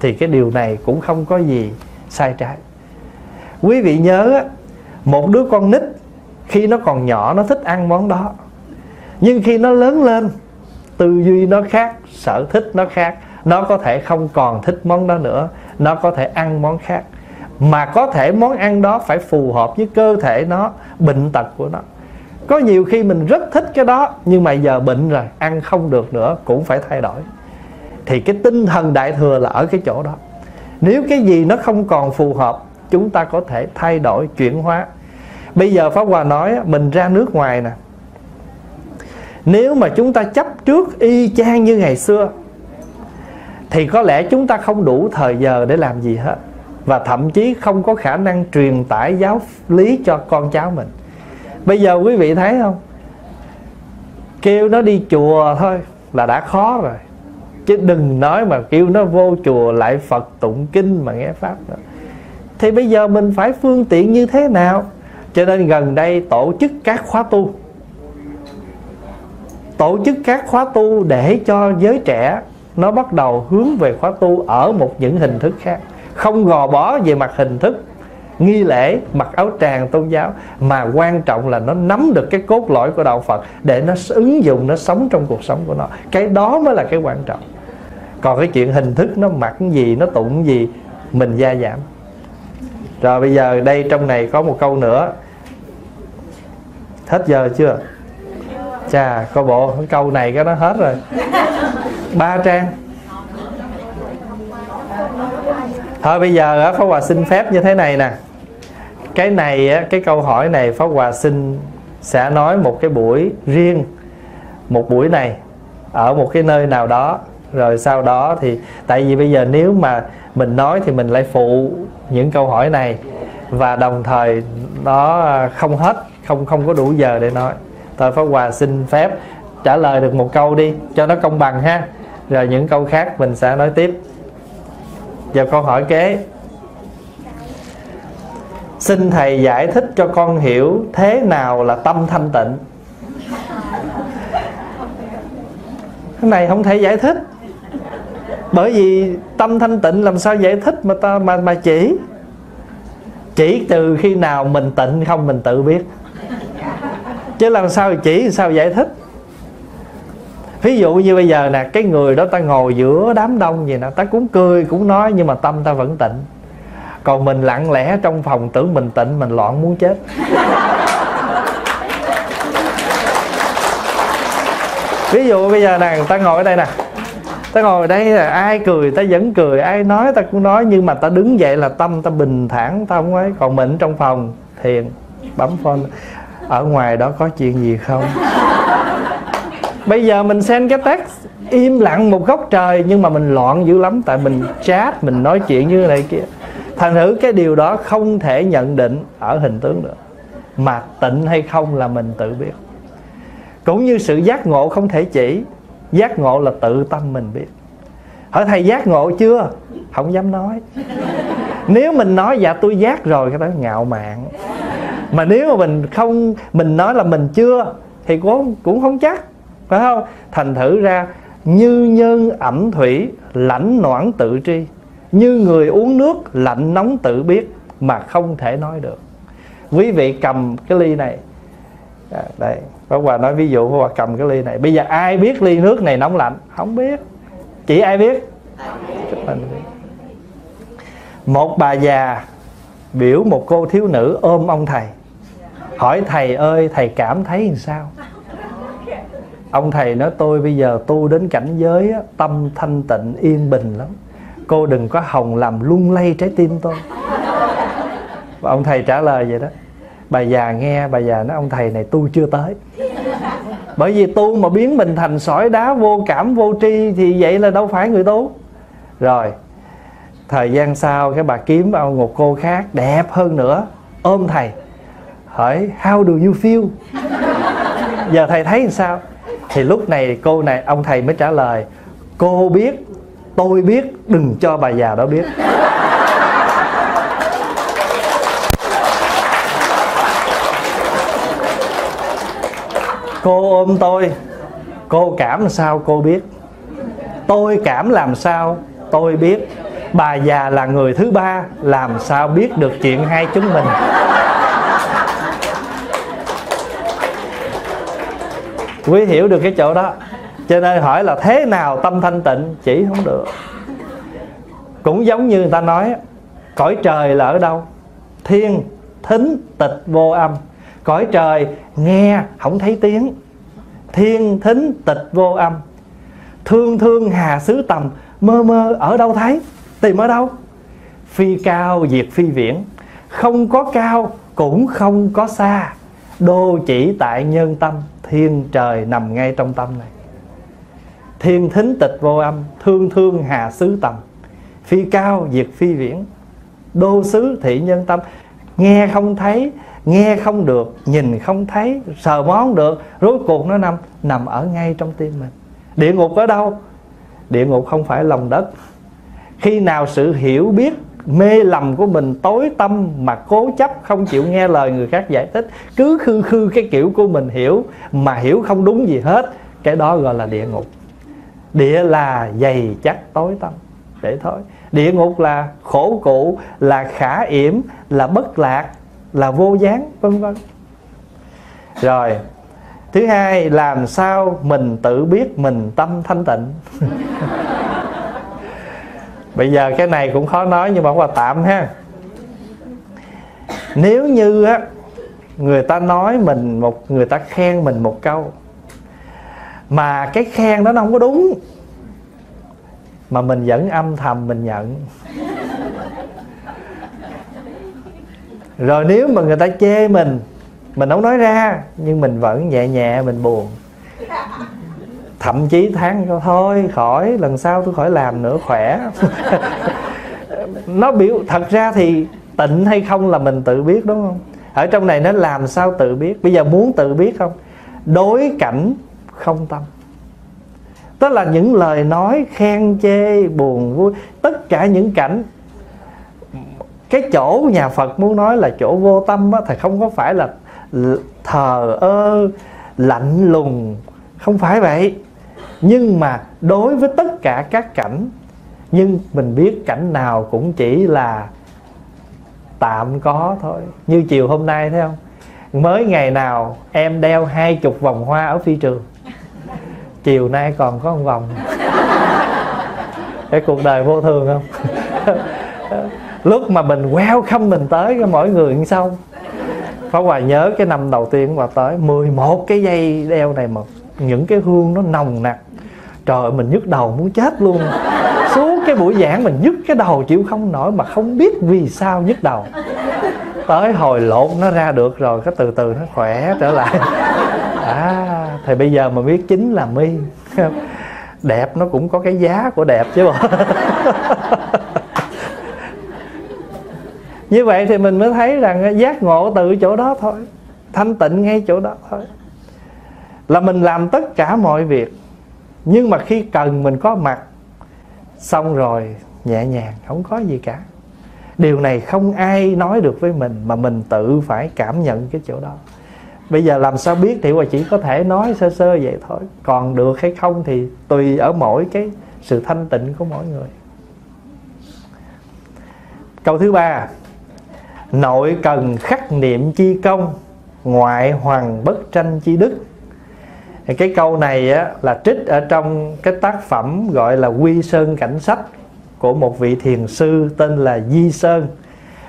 thì cái điều này cũng không có gì sai trái. Quý vị nhớ, một đứa con nít khi nó còn nhỏ nó thích ăn món đó, nhưng khi nó lớn lên tư duy nó khác, sở thích nó khác, nó có thể không còn thích món đó nữa, nó có thể ăn món khác. mà có thể món ăn đó phải phù hợp với cơ thể nó, bệnh tật của nó. Có nhiều khi mình rất thích cái đó, nhưng mà giờ bệnh rồi, ăn không được nữa, cũng phải thay đổi. Thì cái tinh thần Đại Thừa là ở cái chỗ đó. Nếu cái gì nó không còn phù hợp, chúng ta có thể thay đổi, chuyển hóa. Bây giờ Pháp Hòa nói, mình ra nước ngoài nè, nếu mà chúng ta chấp trước y chang như ngày xưa thì có lẽ chúng ta không đủ thời giờ để làm gì hết, và thậm chí không có khả năng truyền tải giáo lý cho con cháu mình. Bây giờ quý vị thấy không, kêu nó đi chùa thôi là đã khó rồi, chứ đừng nói mà kêu nó vô chùa lại Phật tụng kinh mà nghe Pháp nữa. Thì bây giờ mình phải phương tiện như thế nào? Cho nên gần đây tổ chức các khóa tu, tổ chức các khóa tu để cho giới trẻ nó bắt đầu hướng về khóa tu ở một những hình thức khác, không gò bó về mặt hình thức nghi lễ, mặc áo tràng tôn giáo, mà quan trọng là nó nắm được cái cốt lõi của đạo Phật để nó ứng dụng, nó sống trong cuộc sống của nó. Cái đó mới là cái quan trọng. Còn cái chuyện hình thức nó mặc gì, nó tụng gì, mình gia giảm. Rồi bây giờ đây trong này có một câu nữa. Hết giờ chưa? Chà, coi bộ câu này cái nó hết rồi. Ba trang. Thôi bây giờ Pháp Hòa xin phép như thế này nè. Cái này, cái câu hỏi này Pháp Hòa xin sẽ nói một cái buổi riêng, một buổi này ở một cái nơi nào đó. Rồi sau đó thì, tại vì bây giờ nếu mà mình nói thì mình lại phụ những câu hỏi này, và đồng thời nó không hết, Không không có đủ giờ để nói. Thôi Pháp Hòa xin phép trả lời được một câu đi cho nó công bằng ha. Rồi những câu khác mình sẽ nói tiếp. Giờ câu hỏi kế. Xin thầy giải thích cho con hiểu thế nào là tâm thanh tịnh. Cái này không thể giải thích, bởi vì tâm thanh tịnh làm sao giải thích mà ta mà mà chỉ chỉ từ khi nào mình tịnh không mình tự biết, chứ làm sao chỉ sao giải thích. Ví dụ như bây giờ nè, cái người đó ta ngồi giữa đám đông vậy nè, ta cũng cười cũng nói nhưng mà tâm ta vẫn tịnh. Còn mình lặng lẽ trong phòng tưởng mình tịnh, mình loạn muốn chết. Ví dụ bây giờ nè, ta ngồi ở đây nè, ta ngồi ở đây là ai cười ta vẫn cười, ai nói ta cũng nói, nhưng mà ta đứng dậy là tâm ta bình thản, ta không ấy. Còn mình trong phòng thiền bấm phone, ở ngoài đó có chuyện gì không. Bây giờ mình send cái text im lặng một góc trời, nhưng mà mình loạn dữ lắm, tại mình chat, mình nói chuyện như thế này kia. Thành thử cái điều đó không thể nhận định ở hình tướng nữa, mà tịnh hay không là mình tự biết. Cũng như sự giác ngộ không thể chỉ, giác ngộ là tự tâm mình biết. Hỏi thầy giác ngộ chưa? Không dám nói. Nếu mình nói dạ tôi giác rồi, cái đó ngạo mạn. Mà nếu mà mình không, mình nói là mình chưa thì cũng, cũng không chắc, phải không? Thành thử ra như nhân ẩm thủy, lãnh noãn tự tri, như người uống nước lạnh nóng tự biết, mà không thể nói được. Quý vị cầm cái ly này à, đây Pháp Hòa nói ví dụ Pháp Hòa cầm cái ly này. Bây giờ ai biết ly nước này nóng lạnh? Không biết. Chỉ ai biết? Một bà già biểu một cô thiếu nữ ôm ông thầy, hỏi thầy ơi thầy cảm thấy làm sao? Ông thầy nói tôi bây giờ tu đến cảnh giới á, tâm thanh tịnh yên bình lắm, cô đừng có hòng làm lung lay trái tim tôi. Và ông thầy trả lời vậy đó. Bà già nghe, bà già nói ông thầy này tu chưa tới, bởi vì tu mà biến mình thành sỏi đá vô cảm vô tri thì vậy là đâu phải người tu. Rồi thời gian sau cái bà kiếm một cô khác đẹp hơn nữa, ôm thầy hỏi how do you feel, giờ thầy thấy làm sao? Thì lúc này cô này, ông thầy mới trả lời cô biết, tôi biết, đừng cho bà già đó biết. Cô ôm tôi, cô cảm làm sao cô biết, tôi cảm làm sao tôi biết, bà già là người thứ ba làm sao biết được chuyện hai chúng mình. Quý hiểu được cái chỗ đó. Cho nên hỏi là thế nào tâm thanh tịnh, chỉ không được. Cũng giống như người ta nói Cõi trời là ở đâu? Thiên, thính, tịch, vô âm. Cõi trời nghe không thấy tiếng, thiên, thính, tịch, vô âm. Thương thương hà xứ tầm, mơ mơ ở đâu thấy, tìm ở đâu? Phi cao diệt phi viễn, không có cao cũng không có xa, đô chỉ tại nhân tâm. Thiên trời nằm ngay trong tâm này. Thiên thính tịch vô âm, thương thương hà xứ tầm, phi cao diệt phi viễn, đô xứ thị nhân tâm. Nghe không thấy, nghe không được, nhìn không thấy, sờ mó không được, rốt cuộc nó nằm nằm ở ngay trong tim mình. Địa ngục ở đâu? Địa ngục không phải lòng đất. Khi nào sự hiểu biết mê lầm của mình tối tâm mà cố chấp không chịu nghe lời người khác giải thích, cứ khư khư cái kiểu của mình hiểu, mà hiểu không đúng gì hết, cái đó gọi là địa ngục. Địa là dày chắc tối tâm, để thôi. Địa ngục là khổ cụ, là khả yểm, là bất lạc, là vô gián, vân vân. Rồi thứ hai, làm sao mình tự biết mình tâm thanh tịnh? Bây giờ cái này cũng khó nói, nhưng mà qua tạm ha. Nếu như á, người ta nói mình một, người ta khen mình một câu, mà cái khen đó nó không có đúng, mà mình vẫn âm thầm mình nhận. Rồi nếu mà người ta chê mình, mình không nói ra, nhưng mình vẫn nhẹ nhẹ mình buồn. Thậm chí than cho thôi khỏi, lần sau tôi khỏi làm nữa khỏe. Nó biểu thật ra thì tịnh hay không là mình tự biết, đúng không? Ở trong này nó làm sao tự biết? Bây giờ muốn tự biết không? Đối cảnh không tâm, tức là những lời nói khen chê buồn vui, tất cả những cảnh. Cái chỗ nhà Phật muốn nói là chỗ vô tâm á, thì không có phải là thờ ơ lạnh lùng, không phải vậy. Nhưng mà đối với tất cả các cảnh, nhưng mình biết cảnh nào cũng chỉ là tạm có thôi. Như chiều hôm nay thấy không, mới ngày nào em đeo hai chục vòng hoa ở phi trường, chiều nay còn có một vòng. Cái cuộc đời vô thường không? Lúc mà mình welcome mình tới cái mỗi người như sau. Pháp Hòa nhớ cái năm đầu tiên Hòa tới, mười một cái dây đeo này mà những cái hương nó nồng nặc. Trời ơi, mình nhức đầu muốn chết luôn. Suốt cái buổi giảng mình nhức cái đầu chịu không nổi, mà không biết vì sao nhức đầu. Tới hồi lộn nó ra được rồi, cái từ từ nó khỏe trở lại. À, thì bây giờ mà biết chính là mi. Đẹp nó cũng có cái giá của đẹp chứ bộ. Như vậy thì mình mới thấy rằng giác ngộ từ chỗ đó thôi, thanh tịnh ngay chỗ đó thôi. Là mình làm tất cả mọi việc, nhưng mà khi cần mình có mặt, xong rồi nhẹ nhàng, không có gì cả. Điều này không ai nói được với mình, mà mình tự phải cảm nhận cái chỗ đó. Bây giờ làm sao biết thì chỉ có thể nói sơ sơ vậy thôi. Còn được hay không thì tùy ở mỗi cái sự thanh tịnh của mỗi người. Câu thứ ba, nội cần khắc niệm chi công, ngoại hoàng bất tranh chi đức. Cái câu này á, là trích ở trong cái tác phẩm gọi là Quy Sơn Cảnh Sách của một vị thiền sư tên là Di Sơn.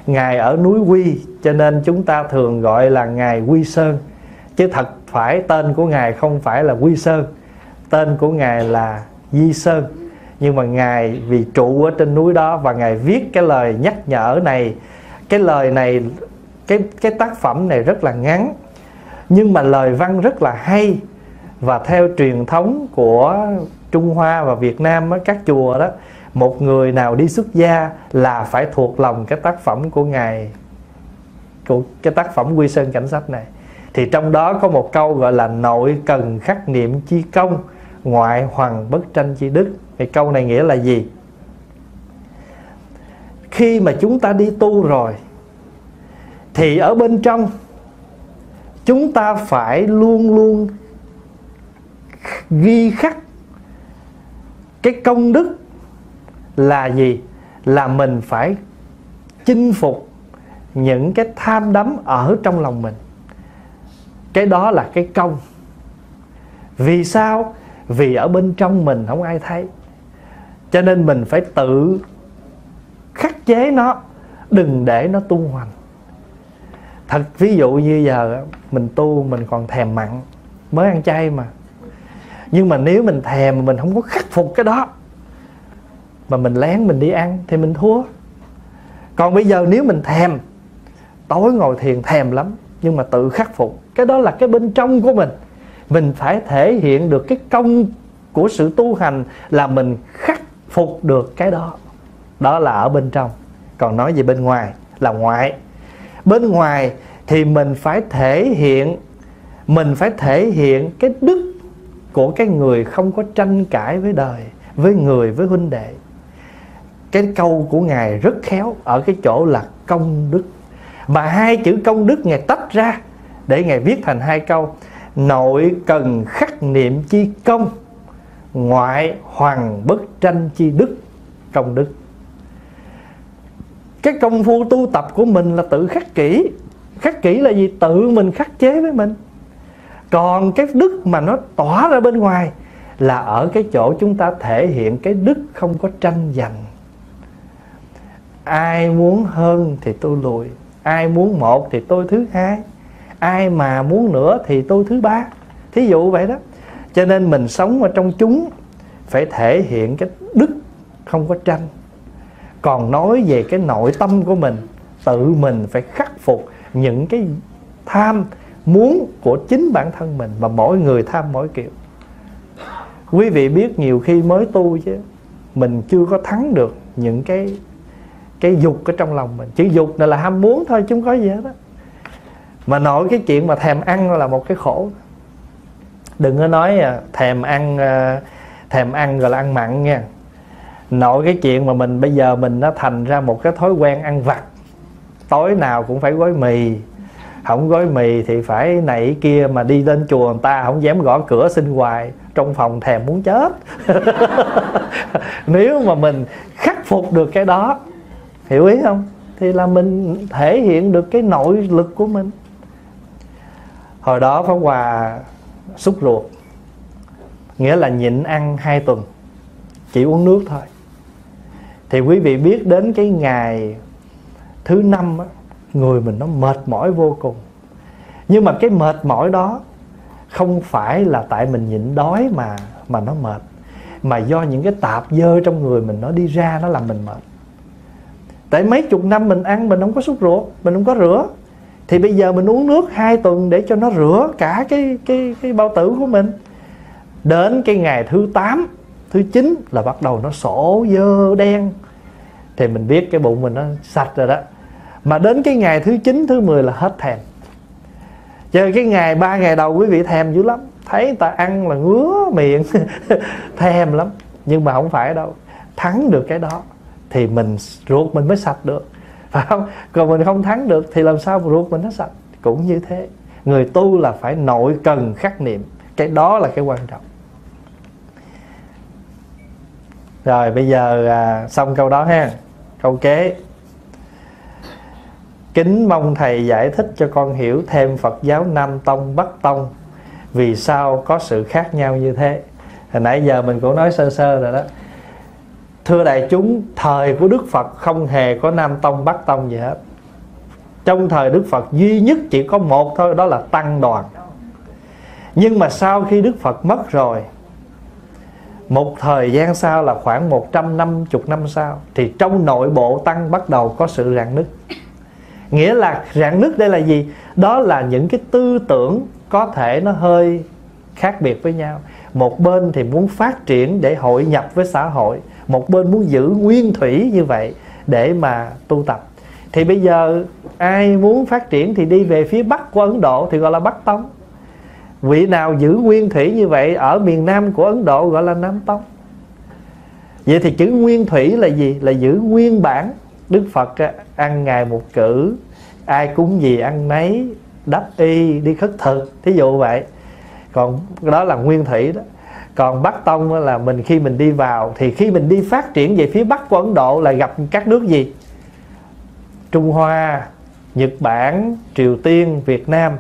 Ngài ở núi Quy, cho nên chúng ta thường gọi là Ngài Quy Sơn. Chứ thật phải tên của Ngài không phải là Quy Sơn, tên của Ngài là Di Sơn. Nhưng mà Ngài vì trụ ở trên núi đó, và Ngài viết cái lời nhắc nhở này. Cái lời này, cái, cái tác phẩm này rất là ngắn, nhưng mà lời văn rất là hay. Và theo truyền thống của Trung Hoa và Việt Nam, các chùa đó, một người nào đi xuất gia là phải thuộc lòng cái tác phẩm của Ngài, của cái tác phẩm Quy Sơn Cảnh Sách này. Thì trong đó có một câu gọi là nội cần khắc niệm chi công, ngoại hoàng bất tranh chi đức. Thì câu này nghĩa là gì? Khi mà chúng ta đi tu rồi, thì ở bên trong chúng ta phải luôn luôn ghi khắc cái công đức là gì? Là mình phải chinh phục những cái tham đắm ở trong lòng mình. Cái đó là cái công. Vì sao? Vì ở bên trong mình không ai thấy, cho nên mình phải tự khắc chế nó. đừng để nó tung hoành. Thật ví dụ như giờ mình tu mình còn thèm mặn, mới ăn chay mà, nhưng mà nếu mình thèm mà mình không có khắc phục cái đó mà mình lén mình đi ăn thì mình thua. Còn bây giờ nếu mình thèm, tối ngồi thiền thèm lắm, nhưng mà tự khắc phục, cái đó là cái bên trong của mình. Mình phải thể hiện được cái công của sự tu hành là mình khắc phục được cái đó. Đó là ở bên trong. Còn nói về bên ngoài là ngoại. Bên ngoài thì mình phải thể hiện, mình phải thể hiện cái đức của cái người không có tranh cãi với đời, với người, với huynh đệ. Cái câu của Ngài rất khéo ở cái chỗ là công đức. Mà hai chữ công đức Ngài tách ra để Ngài viết thành hai câu: nội cần khắc niệm chi công, ngoại hoàng bất tranh chi đức. Công đức, cái công phu tu tập của mình là tự khắc kỷ. Khắc kỷ là gì? Tự mình khắc chế với mình. Còn cái đức mà nó tỏa ra bên ngoài là ở cái chỗ chúng ta thể hiện cái đức không có tranh giành. Ai muốn hơn thì tôi lùi, ai muốn một thì tôi thứ hai, ai mà muốn nữa thì tôi thứ ba. Thí dụ vậy đó. Cho nên mình sống ở trong chúng phải thể hiện cái đức không có tranh. Còn nói về cái nội tâm của mình, tự mình phải khắc phục những cái tham muốn của chính bản thân mình. Mà mỗi người tham mỗi kiểu. Quý vị biết nhiều khi mới tu chứ mình chưa có thắng được những cái cái dục ở trong lòng mình. Chữ dục này là ham muốn thôi chứ không có gì hết đó. Mà nội cái chuyện mà thèm ăn là một cái khổ. Đừng có nói thèm ăn thèm ăn rồi là ăn mặn nha. Nội cái chuyện mà mình bây giờ mình nó thành ra một cái thói quen ăn vặt. Tối nào cũng phải gói mì, không gói mì thì phải nãy kia, mà đi lên chùa người ta không dám gõ cửa xin hoài, trong phòng thèm muốn chết. Nếu mà mình khắc phục được cái đó, hiểu ý không, thì là mình thể hiện được cái nội lực của mình. Hồi đó Pháp Hòa sốt ruột, nghĩa là nhịn ăn hai tuần, chỉ uống nước thôi. Thì quý vị biết đến cái ngày thứ năm á, người mình nó mệt mỏi vô cùng. Nhưng mà cái mệt mỏi đó không phải là tại mình nhịn đói mà mà nó mệt, mà do những cái tạp dơ trong người mình nó đi ra, nó làm mình mệt. Tại mấy chục năm mình ăn mình không có sốt ruột, mình không có rửa, thì bây giờ mình uống nước hai tuần để cho nó rửa cả cái cái cái bao tử của mình. Đến cái ngày thứ tám, thứ chín là bắt đầu nó sổ dơ đen, thì mình biết cái bụng mình nó sạch rồi đó. Mà đến cái ngày thứ chín, thứ mười là hết thèm. Chờ cái ngày ba ngày đầu quý vị thèm dữ lắm, thấy người ta ăn là ngứa miệng thèm lắm. Nhưng mà không phải đâu, thắng được cái đó thì mình ruột mình mới sạch được, phải không? Còn mình không thắng được thì làm sao ruột mình nó sạch? Cũng như thế, người tu là phải nội cần khắc niệm, cái đó là cái quan trọng. Rồi bây giờ à, xong câu đó ha. Câu kế: kính mong thầy giải thích cho con hiểu thêm Phật giáo Nam Tông, Bắc Tông vì sao có sự khác nhau như thế. Hồi nãy giờ mình cũng nói sơ sơ rồi đó. Thưa đại chúng, thời của Đức Phật không hề có Nam Tông, Bắc Tông gì hết. Trong thời Đức Phật duy nhất chỉ có một thôi, đó là Tăng Đoàn. Nhưng mà sau khi Đức Phật mất rồi, một thời gian sau là khoảng một trăm năm mươi năm sau, thì trong nội bộ Tăng bắt đầu có sự rạn nứt. Nghĩa là rạn nứt đây là gì? Đó là những cái tư tưởng có thể nó hơi khác biệt với nhau. Một bên thì muốn phát triển để hội nhập với xã hội, một bên muốn giữ nguyên thủy như vậy để mà tu tập. Thì bây giờ ai muốn phát triển thì đi về phía Bắc của Ấn Độ thì gọi là Bắc Tông. Vị nào giữ nguyên thủy như vậy ở miền Nam của Ấn Độ gọi là Nam Tông. Vậy thì chữ nguyên thủy là gì? Là giữ nguyên bản. Đức Phật ăn ngày một cử, ai cúng gì ăn nấy, đắp y, đi khất thực, thí dụ vậy. Còn đó là nguyên thủy đó. Còn Bắc Tông là mình khi mình đi vào, thì khi mình đi phát triển về phía Bắc của Ấn Độ là gặp các nước gì? Trung Hoa, Nhật Bản, Triều Tiên, Việt Nam.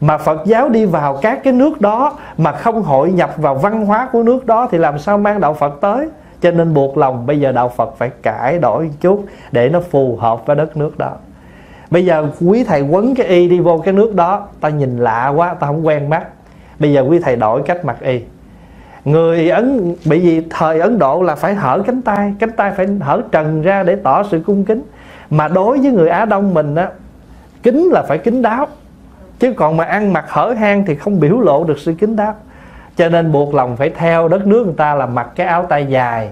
Mà Phật giáo đi vào các cái nước đó mà không hội nhập vào văn hóa của nước đó thì làm sao mang đạo Phật tới? Cho nên buộc lòng bây giờ đạo Phật phải cải đổi một chút để nó phù hợp với đất nước đó. Bây giờ quý thầy quấn cái y đi vô cái nước đó, ta nhìn lạ quá, ta không quen mắt. Bây giờ quý thầy đổi cách mặc y. Người Ấn, bởi vì thời Ấn Độ là phải hở cánh tay, cánh tay phải hở trần ra để tỏ sự cung kính. Mà đối với người Á Đông mình á, kính là phải kính đáo, chứ còn mà ăn mặc hở hang thì không biểu lộ được sự kính đáo. Cho nên buộc lòng phải theo đất nước người ta là mặc cái áo tay dài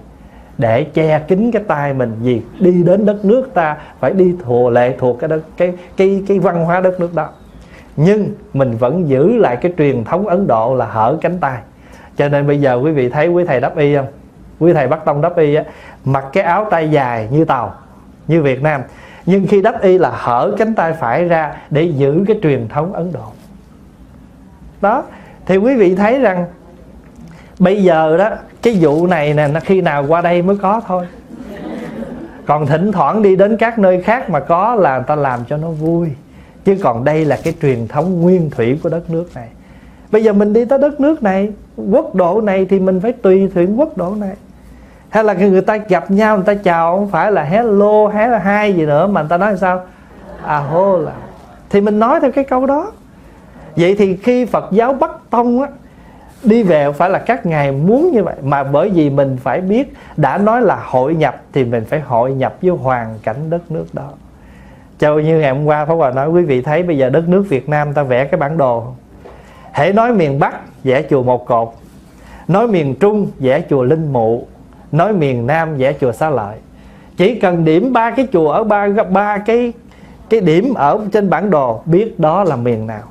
để che kín cái tay mình, vì đi đến đất nước ta phải đi thùa lệ thuộc cái, đất, cái, cái, cái văn hóa đất nước đó. Nhưng mình vẫn giữ lại cái truyền thống Ấn Độ là hở cánh tay. Cho nên bây giờ quý vị thấy quý thầy đắp y không? Quý thầy Bát Tông đắp y á, mặc cái áo tay dài như Tàu, như Việt Nam, nhưng khi đắp y là hở cánh tay phải ra để giữ cái truyền thống Ấn Độ đó. Thì quý vị thấy rằng bây giờ đó, cái vụ này nè, khi nào qua đây mới có thôi. Còn thỉnh thoảng đi đến các nơi khác mà có là người ta làm cho nó vui, chứ còn đây là cái truyền thống nguyên thủy của đất nước này. Bây giờ mình đi tới đất nước này, quốc độ này, thì mình phải tùy thuận quốc độ này. Hay là khi người ta gặp nhau, người ta chào không phải là hello hay là hi gì nữa, mà người ta nói sao? À hô là. Thì mình nói theo cái câu đó. Vậy thì khi Phật giáo Bắc Tông á, đi về phải là các ngài muốn như vậy. Mà bởi vì mình phải biết, đã nói là hội nhập thì mình phải hội nhập với hoàn cảnh đất nước đó. Cho như ngày hôm qua Pháp Hòa nói, quý vị thấy bây giờ đất nước Việt Nam ta vẽ cái bản đồ, hễ nói miền Bắc vẽ chùa Một Cột, nói miền Trung vẽ chùa Linh Mụ, nói miền Nam vẽ chùa Xá Lợi. Chỉ cần điểm ba cái chùa ở ba ba cái cái điểm ở trên bản đồ, biết đó là miền nào.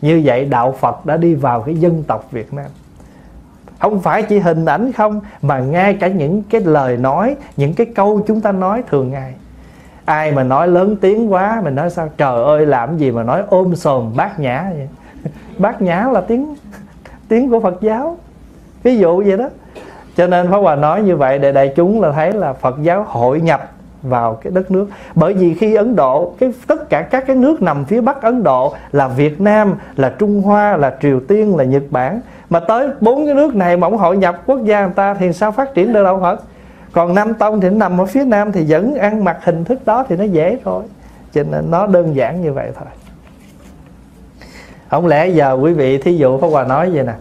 Như vậy đạo Phật đã đi vào cái dân tộc Việt Nam. Không phải chỉ hình ảnh không, mà ngay cả những cái lời nói, những cái câu chúng ta nói thường ngày. Ai mà nói lớn tiếng quá, mình nói sao? Trời ơi, làm gì mà nói ôm sòm bát nhã vậy? Bát nhã là tiếng tiếng của Phật giáo, ví dụ vậy đó. Cho nên Pháp Hòa nói như vậy để đại chúng là thấy là Phật giáo hội nhập vào cái đất nước. Bởi vì khi Ấn Độ, cái tất cả các cái nước nằm phía Bắc Ấn Độ là Việt Nam, là Trung Hoa, là Triều Tiên, là Nhật Bản, mà tới bốn cái nước này mà ông hội nhập quốc gia người ta thì sao phát triển được đâu hết. Còn Nam Tông thì nằm ở phía Nam thì vẫn ăn mặc hình thức đó thì nó dễ thôi. Cho nên nó đơn giản như vậy thôi. Không lẽ giờ quý vị, thí dụ Pháp Hòa nói vậy nè,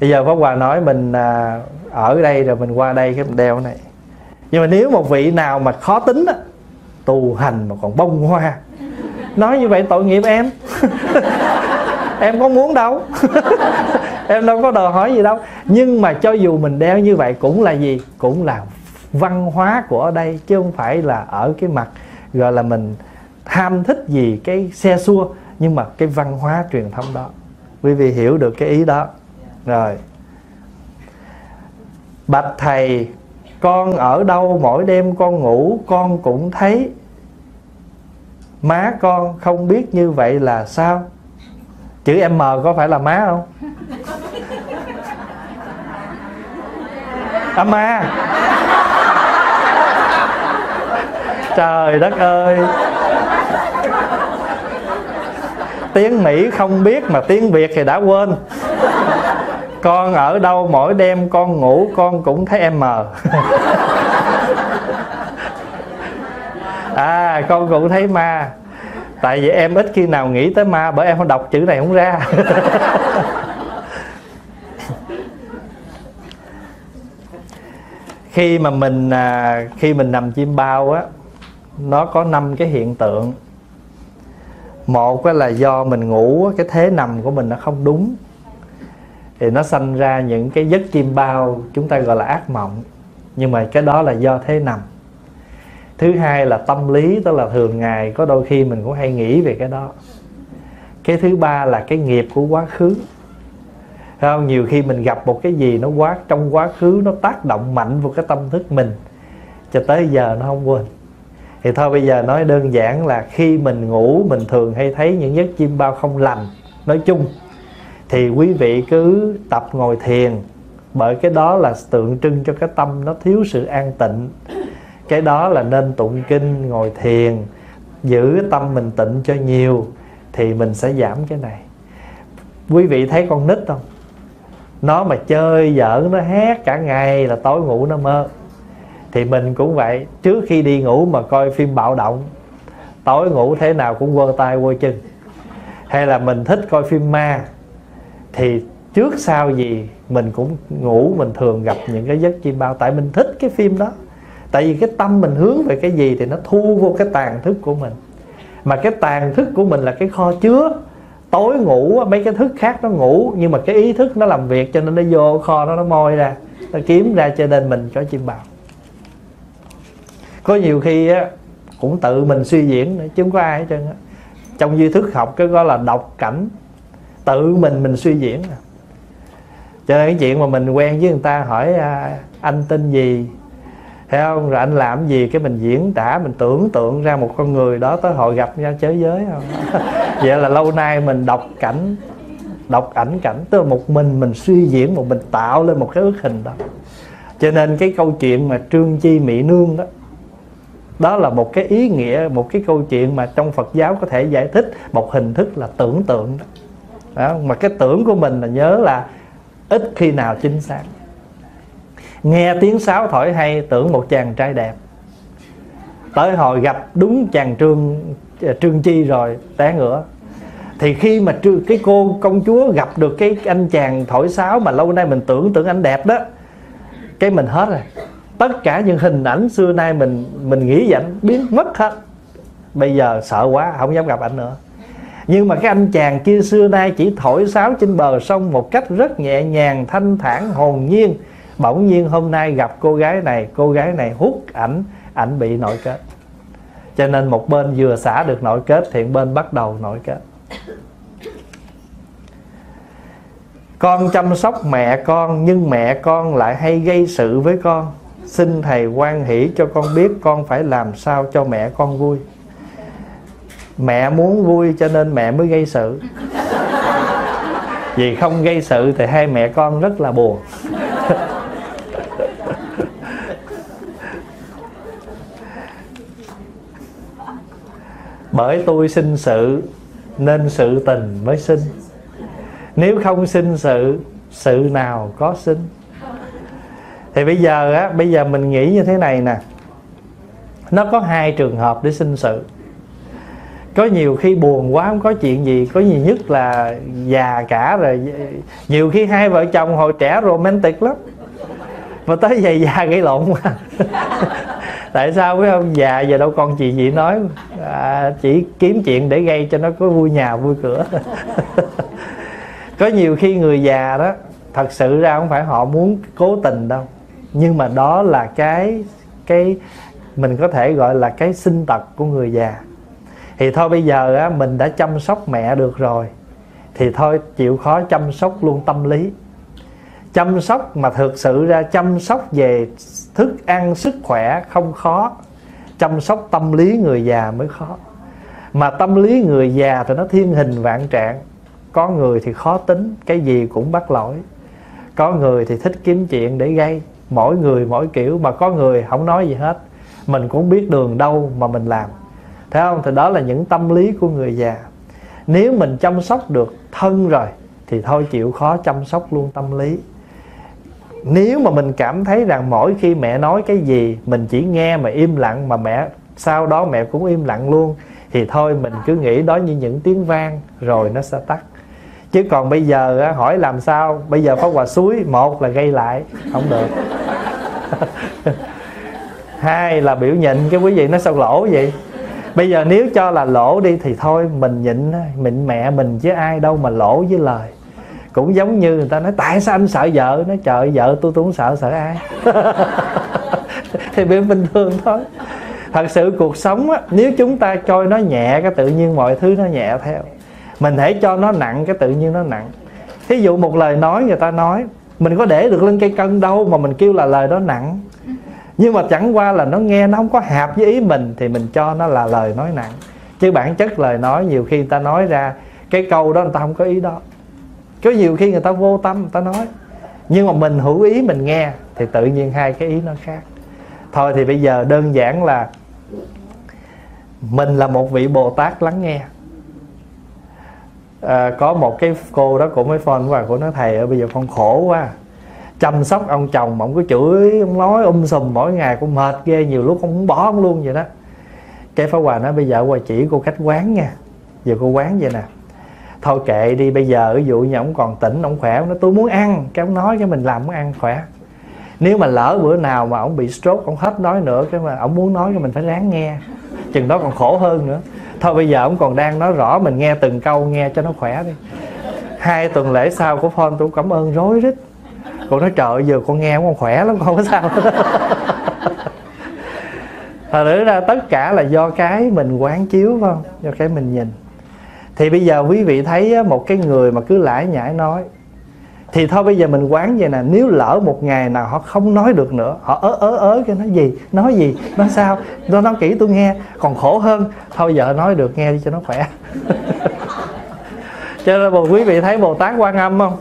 bây giờ Pháp Hòa nói mình à, ở đây rồi mình qua đây cái mình đeo này. Nhưng mà nếu một vị nào mà khó tính á, tu hành mà còn bông hoa, nói như vậy tội nghiệp em. Em có muốn đâu. Em đâu có đòi hỏi gì đâu. Nhưng mà cho dù mình đeo như vậy cũng là gì? Cũng là văn hóa của ở đây, chứ không phải là ở cái mặt gọi là mình tham thích gì cái xe xua, nhưng mà cái văn hóa truyền thống đó. Quý vị hiểu được cái ý đó. Rồi. Bạch thầy, con ở đâu mỗi đêm con ngủ con cũng thấy má con, không biết như vậy là sao? Chữ M có phải là má không? À ma. Trời đất ơi, tiếng Mỹ không biết mà tiếng Việt thì đã quên. Con ở đâu mỗi đêm con ngủ con cũng thấy em mờ. À, con cũng thấy ma. Tại vì em ít khi nào nghĩ tới ma, bởi em không đọc chữ này không ra. Khi mà mình khi mình nằm chim bao á, nó có năm cái hiện tượng. Một là do mình ngủ cái thế nằm của mình nó không đúng, thì nó sanh ra những cái giấc chim bao chúng ta gọi là ác mộng. Nhưng mà cái đó là do thế nằm. Thứ hai là tâm lý, tức là thường ngày có đôi khi mình cũng hay nghĩ về cái đó. Cái thứ ba là cái nghiệp của quá khứ. Không, nhiều khi mình gặp một cái gì nó quá trong quá khứ, nó tác động mạnh vào cái tâm thức mình cho tới giờ nó không quên. Thì thôi bây giờ nói đơn giản là khi mình ngủ mình thường hay thấy những giấc chim bao không lành. Nói chung thì quý vị cứ tập ngồi thiền, bởi cái đó là tượng trưng cho cái tâm nó thiếu sự an tịnh. Cái đó là nên tụng kinh, ngồi thiền, giữ tâm mình tịnh cho nhiều thì mình sẽ giảm cái này. Quý vị thấy con nít không? Nó mà chơi giỡn, nó hát cả ngày là tối ngủ nó mơ. Thì mình cũng vậy, trước khi đi ngủ mà coi phim bạo động, tối ngủ thế nào cũng quơ tay quơ chân. Hay là mình thích coi phim ma, thì trước sau gì mình cũng ngủ, mình thường gặp những cái giấc chim bao. Tại mình thích cái phim đó. Tại vì cái tâm mình hướng về cái gì thì nó thu vô cái tàng thức của mình. Mà cái tàng thức của mình là cái kho chứa. Tối ngủ mấy cái thức khác nó ngủ, nhưng mà cái ý thức nó làm việc, cho nên nó vô kho nó, nó môi ra, nó kiếm ra, cho nên mình có chim bao. Có nhiều khi á, cũng tự mình suy diễn nữa, chứ không có ai hết trơn á. Trong duy thức học cái gọi là đọc cảnh, tự mình mình suy diễn. Cho nên cái chuyện mà mình quen với người ta hỏi à, anh tên gì, thấy không, rồi anh làm gì, cái mình diễn tả, mình tưởng tượng ra một con người đó tới hồi gặp nhau chới giới không. Vậy là lâu nay mình đọc cảnh, đọc ảnh cảnh, tức là một mình mình suy diễn, một mình tạo lên một cái ước hình đó. Cho nên cái câu chuyện mà Trương Chi Mỹ Nương đó, đó là một cái ý nghĩa, một cái câu chuyện mà trong Phật giáo có thể giải thích một hình thức là tưởng tượng đó. Đó, mà cái tưởng của mình là nhớ là ít khi nào chính xác. Nghe tiếng sáo thổi hay tưởng một chàng trai đẹp, tới hồi gặp đúng chàng Trương Trương Chi rồi té ngửa. Thì khi mà cái cô công chúa gặp được cái anh chàng thổi sáo mà lâu nay mình tưởng tưởng anh đẹp đó, cái mình hết rồi. Tất cả những hình ảnh xưa nay mình mình nghĩ vậy biến mất hết. Bây giờ sợ quá không dám gặp ảnh nữa. Nhưng mà cái anh chàng kia xưa nay chỉ thổi sáo trên bờ sông một cách rất nhẹ nhàng, thanh thản, hồn nhiên. Bỗng nhiên hôm nay gặp cô gái này, cô gái này hút ảnh, ảnh bị nội kết. Cho nên một bên vừa xả được nội kết, thì bên bắt đầu nội kết. Con chăm sóc mẹ con, nhưng mẹ con lại hay gây sự với con. Xin Thầy hoan hỷ cho con biết con phải làm sao cho mẹ con vui. Mẹ muốn vui cho nên mẹ mới gây sự. Vì không gây sự thì hai mẹ con rất là buồn. Bởi tôi sinh sự nên sự tình mới sinh. Nếu không sinh sự, sự nào có sinh. Thì bây giờ á, bây giờ mình nghĩ như thế này nè. Nó có hai trường hợp để sinh sự. Có nhiều khi buồn quá không có chuyện gì, có nhiều nhất là già cả rồi. Nhiều khi hai vợ chồng hồi trẻ romantic lắm, mà tới về già gây lộn quá. Tại sao với ông già giờ đâu còn chuyện gì nói à, chỉ kiếm chuyện để gây cho nó có vui nhà vui cửa. Có nhiều khi người già đó thật sự ra không phải họ muốn cố tình đâu, nhưng mà đó là cái cái mình có thể gọi là cái sinh tật của người già. Thì thôi bây giờ á, mình đã chăm sóc mẹ được rồi, thì thôi chịu khó chăm sóc luôn tâm lý. Chăm sóc mà thực sự ra chăm sóc về thức ăn, sức khỏe không khó. Chăm sóc tâm lý người già mới khó. Mà tâm lý người già thì nó thiên hình vạn trạng. Có người thì khó tính, cái gì cũng bắt lỗi. Có người thì thích kiếm chuyện để gây. Mỗi người mỗi kiểu, mà có người không nói gì hết. Mình cũng biết đường đâu mà mình làm. Thấy không? Thì đó là những tâm lý của người già. Nếu mình chăm sóc được thân rồi thì thôi chịu khó chăm sóc luôn tâm lý. Nếu mà mình cảm thấy rằng mỗi khi mẹ nói cái gì mình chỉ nghe mà im lặng, mà mẹ sau đó mẹ cũng im lặng luôn, thì thôi mình cứ nghĩ đó như những tiếng vang rồi nó sẽ tắt. Chứ còn bây giờ hỏi làm sao, bây giờ Pháp Hòa suối, một là gây lại, không được. Hai là biểu nhịn, cái quý vị nó sao lỗ vậy. Bây giờ nếu cho là lỗ đi thì thôi mình nhịn, mình mẹ mình chứ ai đâu mà lỗ với lời. Cũng giống như người ta nói tại sao anh sợ vợ, nói trời vợ tôi tôi không sợ, sợ ai. Thì bình thường thôi. Thật sự cuộc sống á, nếu chúng ta coi nó nhẹ cái tự nhiên mọi thứ nó nhẹ theo. Mình hãy cho nó nặng cái tự nhiên nó nặng. Thí dụ một lời nói người ta nói, mình có để được lên cây cân đâu mà mình kêu là lời đó nặng. Nhưng mà chẳng qua là nó nghe nó không có hợp với ý mình, thì mình cho nó là lời nói nặng. Chứ bản chất lời nói nhiều khi người ta nói ra cái câu đó người ta không có ý đó. Có nhiều khi người ta vô tâm người ta nói, nhưng mà mình hữu ý mình nghe thì tự nhiên hai cái ý nó khác. Thôi thì bây giờ đơn giản là mình là một vị Bồ Tát lắng nghe. à, có một cái cô đó cũng mới phone và cô nói thầy ơi, bây giờ con khổ quá, chăm sóc ông chồng ông cứ chửi ông nói um sùm mỗi ngày cũng mệt ghê, nhiều lúc không muốn bỏ ông luôn vậy đó. Cái Pháp Hòa nói bây giờ Hòa chỉ cô cách quán nha, giờ cô quán vậy nè, thôi kệ đi, bây giờ ví dụ như ông còn tỉnh ông khỏe, ông nói tôi muốn ăn, cái ông nói cái mình làm muốn ăn khỏe. Nếu mà lỡ bữa nào mà ông bị stroke, ông hết nói nữa, cái mà ông muốn nói cái mình phải ráng nghe, chừng đó còn khổ hơn nữa. Thôi bây giờ ông còn đang nói rõ, mình nghe từng câu nghe cho nó khỏe đi. Hai tuần lễ sau của phone tôi cảm ơn rối rít. Cô nói trời giờ con nghe con khỏe lắm, không có sao. Thật nữa ra tất cả là do cái mình quán chiếu, phải không? Do cái mình nhìn. Thì bây giờ quý vị thấy một cái người mà cứ lải nhải nói, thì thôi bây giờ mình quán vậy nè, nếu lỡ một ngày nào họ không nói được nữa, họ ớ ớ ớ cái nói gì, nói gì, nói sao, nó nói kỹ tôi nghe, còn khổ hơn, thôi giờ nói được nghe đi cho nó khỏe. Cho nên quý vị thấy Bồ Tát Quan Âm không?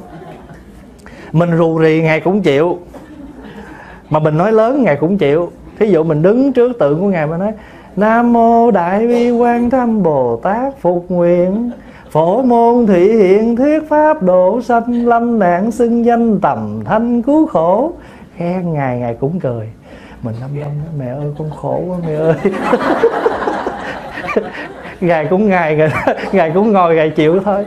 Mình rù rì Ngài cũng chịu, mà mình nói lớn Ngài cũng chịu. Thí dụ mình đứng trước tượng của Ngài mà nói Nam Mô Đại Bi Quan Thâm Bồ Tát Phục Nguyện Phổ Môn Thị Hiện Thuyết Pháp Độ Sanh Lâm Nạn Xưng Danh Tầm Thanh Cứu Khổ, khen Ngài, Ngài cũng cười. Mình lâm lâm nói, mẹ ơi con khổ quá mẹ ơi. Ngài cũng ngài, ngài Ngài cũng ngồi Ngài chịu thôi.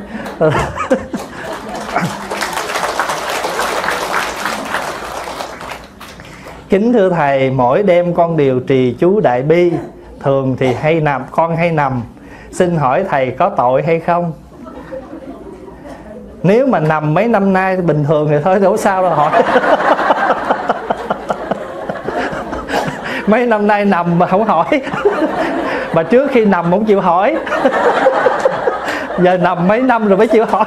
Kính thưa thầy, mỗi đêm con điều trì chú Đại Bi, thường thì hay nằm, con hay nằm. Xin hỏi thầy có tội hay không? Nếu mà nằm mấy năm nay bình thường thì thôi, đâu sao đâu hỏi. Mấy năm nay nằm mà không hỏi, mà trước khi nằm không chịu hỏi, giờ nằm mấy năm rồi mới chịu hỏi.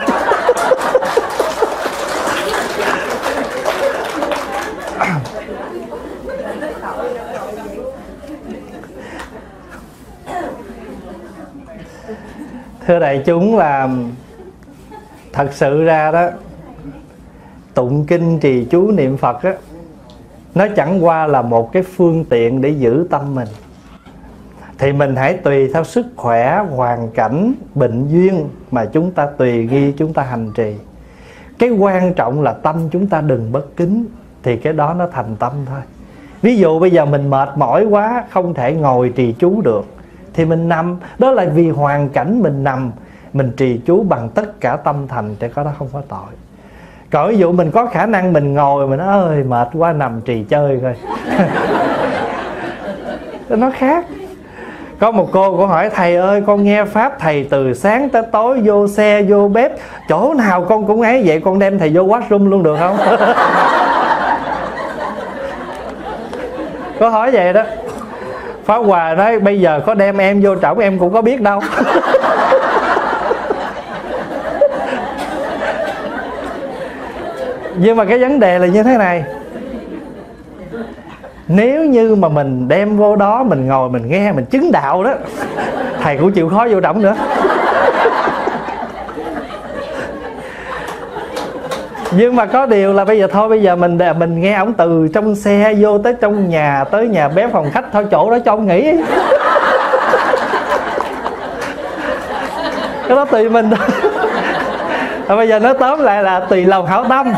Thưa đại chúng, là thật sự ra đó, tụng kinh trì chú niệm Phật đó, nó chẳng qua là một cái phương tiện để giữ tâm mình. Thì mình hãy tùy theo sức khỏe, hoàn cảnh, bệnh duyên mà chúng ta tùy ghi chúng ta hành trì. Cái quan trọng là tâm chúng ta đừng bất kính, thì cái đó nó thành tâm thôi. Ví dụ bây giờ mình mệt mỏi quá, không thể ngồi trì chú được, thì mình nằm, đó là vì hoàn cảnh mình nằm, mình trì chú bằng tất cả tâm thành, thì có đó không có tội. Còn ví dụ mình có khả năng mình ngồi, mình nói ơi mệt quá nằm trì chơi coi. Nó khác. Có một cô cũng hỏi thầy ơi, con nghe pháp thầy từ sáng tới tối, vô xe, vô bếp, chỗ nào con cũng ấy, vậy con đem thầy vô washroom luôn được không? Có hỏi vậy đó. Pháp Hòa nói bây giờ có đem em vô trỏng em cũng có biết đâu. Nhưng mà cái vấn đề là như thế này, nếu như mà mình đem vô đó, mình ngồi mình nghe mình chứng đạo đó, thầy cũng chịu khó vô trỏng nữa. Nhưng mà có điều là bây giờ thôi, bây giờ mình mình nghe ổng từ trong xe vô tới trong nhà, tới nhà bếp phòng khách, thôi chỗ đó cho ổng nghỉ. Cái đó tùy mình. Bây giờ nói tóm lại là tùy lòng hảo tâm.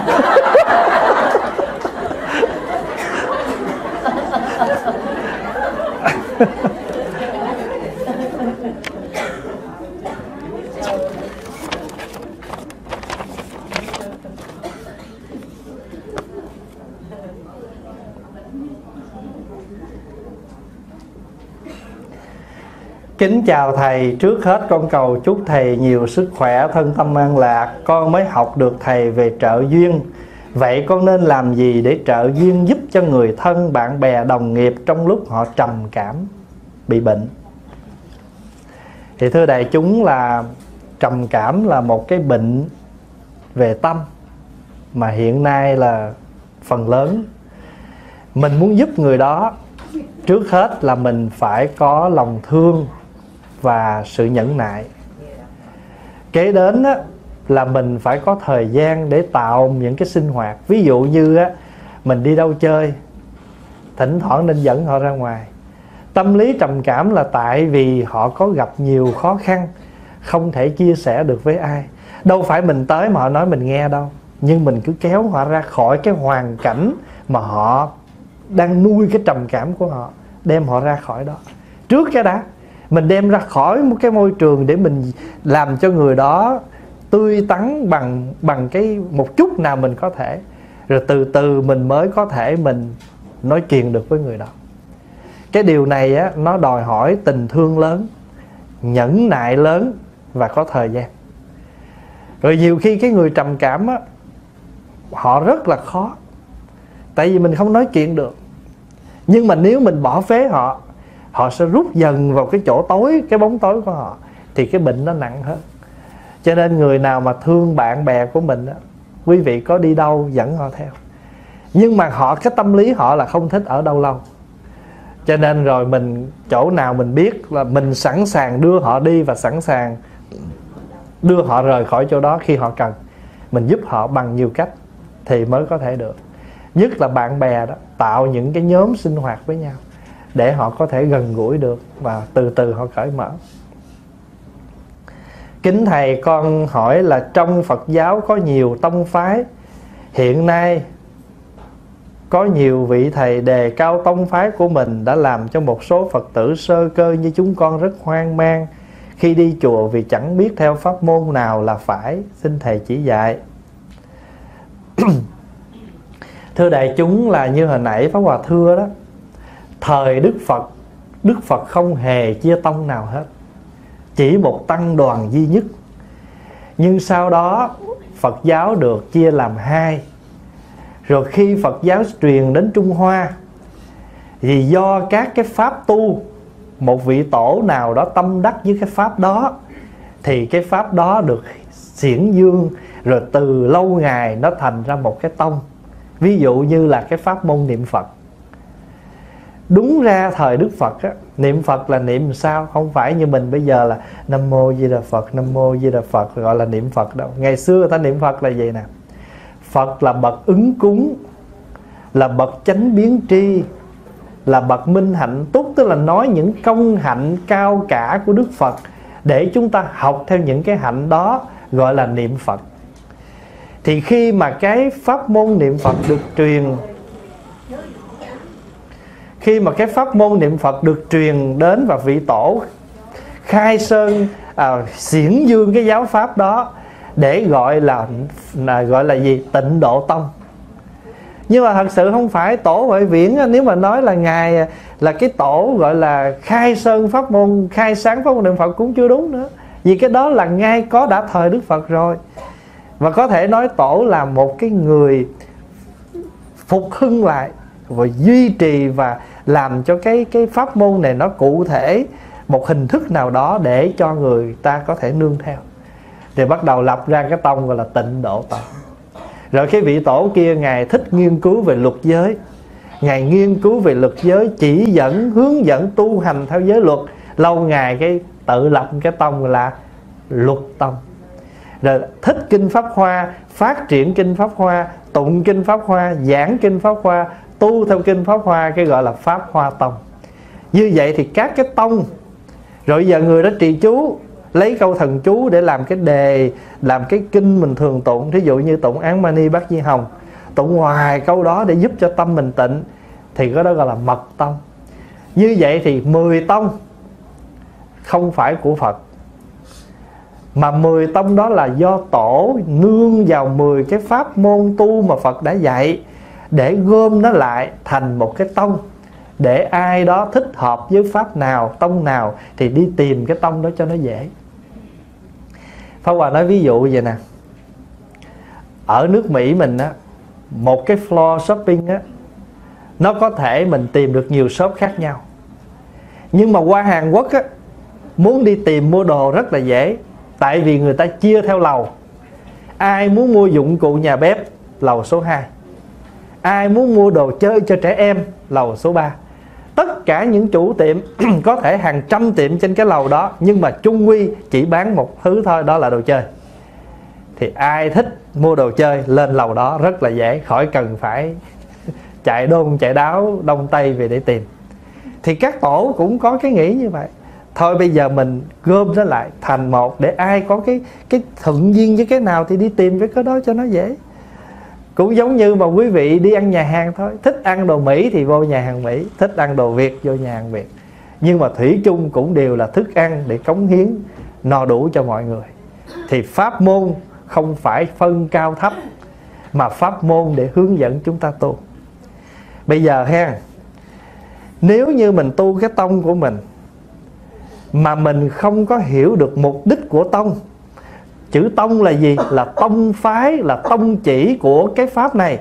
Kính chào thầy, trước hết con cầu chúc thầy nhiều sức khỏe, thân tâm an lạc. Con mới học được thầy về trợ duyên. Vậy con nên làm gì để trợ duyên giúp cho người thân, bạn bè, đồng nghiệp trong lúc họ trầm cảm, bị bệnh? Thì thưa đại chúng, là trầm cảm là một cái bệnh về tâm mà hiện nay là phần lớn. Mình muốn giúp người đó, trước hết là mình phải có lòng thương và sự nhẫn nại. Kế đến á, là mình phải có thời gian để tạo những cái sinh hoạt. Ví dụ như á, mình đi đâu chơi, thỉnh thoảng nên dẫn họ ra ngoài. Tâm lý trầm cảm là tại vì họ có gặp nhiều khó khăn, không thể chia sẻ được với ai. Đâu phải mình tới mà họ nói mình nghe đâu, nhưng mình cứ kéo họ ra khỏi cái hoàn cảnh mà họ đang nuôi cái trầm cảm của họ, đem họ ra khỏi đó trước cái đã. Mình đem ra khỏi một cái môi trường để mình làm cho người đó tươi tắn bằng bằng cái một chút nào mình có thể, rồi từ từ mình mới có thể mình nói chuyện được với người đó. Cái điều này á, nó đòi hỏi tình thương lớn, nhẫn nại lớn và có thời gian. Rồi nhiều khi cái người trầm cảm á, họ rất là khó, tại vì mình không nói chuyện được. Nhưng mà nếu mình bỏ phế họ, họ sẽ rút dần vào cái chỗ tối, cái bóng tối của họ, thì cái bệnh nó nặng hơn. Cho nên người nào mà thương bạn bè của mình á, quý vị có đi đâu dẫn họ theo. Nhưng mà họ, cái tâm lý họ là không thích ở đâu lâu. Cho nên rồi mình, chỗ nào mình biết là mình sẵn sàng đưa họ đi và sẵn sàng đưa họ rời khỏi chỗ đó khi họ cần. Mình giúp họ bằng nhiều cách thì mới có thể được. Nhất là bạn bè đó, tạo những cái nhóm sinh hoạt với nhau để họ có thể gần gũi được và từ từ họ cởi mở. Kính Thầy, con hỏi là trong Phật giáo có nhiều tông phái. Hiện nay có nhiều vị Thầy đề cao tông phái của mình đã làm cho một số Phật tử sơ cơ như chúng con rất hoang mang khi đi chùa vì chẳng biết theo pháp môn nào là phải. Xin Thầy chỉ dạy. Thưa đại chúng, là như hồi nãy Pháp Hòa thưa đó, thời Đức Phật, Đức Phật không hề chia tông nào hết, chỉ một tăng đoàn duy nhất. Nhưng sau đó Phật giáo được chia làm hai. Rồi khi Phật giáo truyền đến Trung Hoa, thì do các cái pháp tu, một vị tổ nào đó tâm đắc với cái pháp đó, thì cái pháp đó được xiển dương, rồi từ lâu ngày nó thành ra một cái tông. Ví dụ như là cái pháp môn niệm Phật. Đúng ra thời Đức Phật á, niệm Phật là niệm sao? Không phải như mình bây giờ là Nam Mô Di Đà Phật, Nam Mô Di Đà Phật gọi là niệm Phật đâu. Ngày xưa người ta niệm Phật là vậy nè: Phật là bậc ứng cúng, là bậc chánh biến tri, là bậc minh hạnh túc. Tức là nói những công hạnh cao cả của Đức Phật để chúng ta học theo những cái hạnh đó, gọi là niệm Phật. Thì khi mà cái pháp môn niệm Phật được truyền Khi mà cái pháp môn niệm Phật được truyền đến và vị tổ khai sơn à, xiển dương cái giáo pháp đó để gọi là, là gọi là gì? Tịnh Độ Tông. Nhưng mà thật sự không phải. Tổ Huệ Viễn, nếu mà nói là ngài là cái tổ gọi là khai sơn pháp môn, khai sáng pháp môn niệm Phật cũng chưa đúng nữa, vì cái đó là ngay có đã thời Đức Phật rồi. Và có thể nói tổ là một cái người phục hưng lại và duy trì và làm cho cái cái pháp môn này nó cụ thể một hình thức nào đó để cho người ta có thể nương theo. Thì bắt đầu lập ra cái tông gọi là Tịnh Độ Tông. Rồi cái vị tổ kia, ngài thích nghiên cứu về luật giới, ngài nghiên cứu về luật giới, chỉ dẫn, hướng dẫn tu hành theo giới luật. Lâu ngày cái tự lập cái tông gọi là Luật Tông. Rồi thích kinh Pháp Hoa, phát triển kinh Pháp Hoa, tụng kinh Pháp Hoa, giảng kinh Pháp Hoa, tu theo kinh Pháp Hoa, cái gọi là Pháp Hoa Tông. Như vậy thì các cái tông, rồi giờ người đó trì chú, lấy câu thần chú để làm cái đề, làm cái kinh mình thường tụng. Thí dụ như tụng Án Mani Bát Di Hồng, tụng hoài câu đó để giúp cho tâm mình tịnh, thì cái đó gọi là Mật Tông. Như vậy thì mười tông không phải của Phật, mà mười tông đó là do tổ nương vào mười cái pháp môn tu mà Phật đã dạy để gom nó lại thành một cái tông, để ai đó thích hợp với pháp nào, tông nào thì đi tìm cái tông đó cho nó dễ. Pháp Hòa nói ví dụ vậy nè. Ở nước Mỹ mình á, một cái floor shopping á, nó có thể mình tìm được nhiều shop khác nhau. Nhưng mà qua Hàn Quốc á, muốn đi tìm mua đồ rất là dễ, tại vì người ta chia theo lầu. Ai muốn mua dụng cụ nhà bếp, lầu số hai. Ai muốn mua đồ chơi cho trẻ em, lầu số ba. Tất cả những chủ tiệm có thể hàng trăm tiệm trên cái lầu đó, nhưng mà chung quy chỉ bán một thứ thôi, đó là đồ chơi. Thì ai thích mua đồ chơi lên lầu đó rất là dễ, khỏi cần phải chạy đôn chạy đáo đông tây về để tìm. Thì các tổ cũng có cái nghĩ như vậy. Thôi bây giờ mình gom nó lại thành một, để ai có cái cái thuận duyên với cái nào thì đi tìm cái cái đó cho nó dễ. Cũng giống như mà quý vị đi ăn nhà hàng thôi, thích ăn đồ Mỹ thì vô nhà hàng Mỹ, thích ăn đồ Việt vô nhà hàng Việt. Nhưng mà thủy chung cũng đều là thức ăn để cống hiến no đủ cho mọi người. Thì pháp môn không phải phân cao thấp, mà pháp môn để hướng dẫn chúng ta tu. Bây giờ ha, nếu như mình tu cái tông của mình mà mình không có hiểu được mục đích của tông, chữ tông là gì, là tông phái, là tông chỉ của cái pháp này,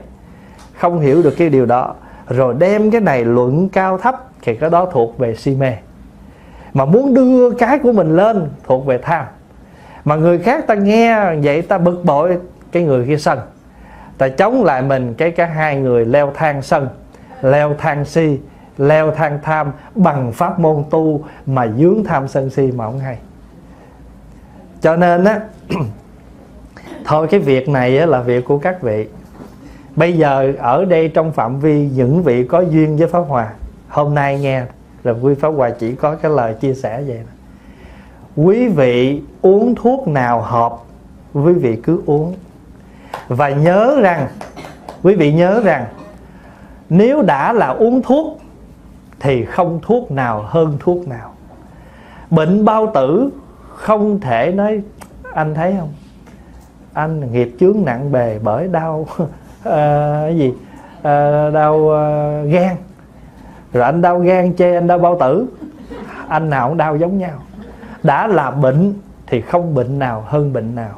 không hiểu được cái điều đó, rồi đem cái này luận cao thấp, thì cái đó thuộc về si mê. Mà muốn đưa cái của mình lên thuộc về tham. Mà người khác ta nghe vậy ta bực bội, cái người kia sân, ta chống lại mình, cái cả hai người leo thang sân, leo thang si, leo thang tham bằng pháp môn tu mà dướng tham sân si mà không hay. Cho nên á, thôi cái việc này á, là việc của các vị. Bây giờ ở đây trong phạm vi những vị có duyên với Pháp Hòa, hôm nay nghe là quý Pháp Hòa chỉ có cái lời chia sẻ vậy nè. Quý vị uống thuốc nào hợp, quý vị cứ uống. Và nhớ rằng, quý vị nhớ rằng, nếu đã là uống thuốc thì không thuốc nào hơn thuốc nào. Bệnh bao tử không thể nói anh thấy không, anh nghiệp chướng nặng bề bởi đau uh, cái gì uh, đau uh, gan, rồi anh đau gan chê anh đau bao tử, anh nào cũng đau giống nhau. Đã là bệnh thì không bệnh nào hơn bệnh nào.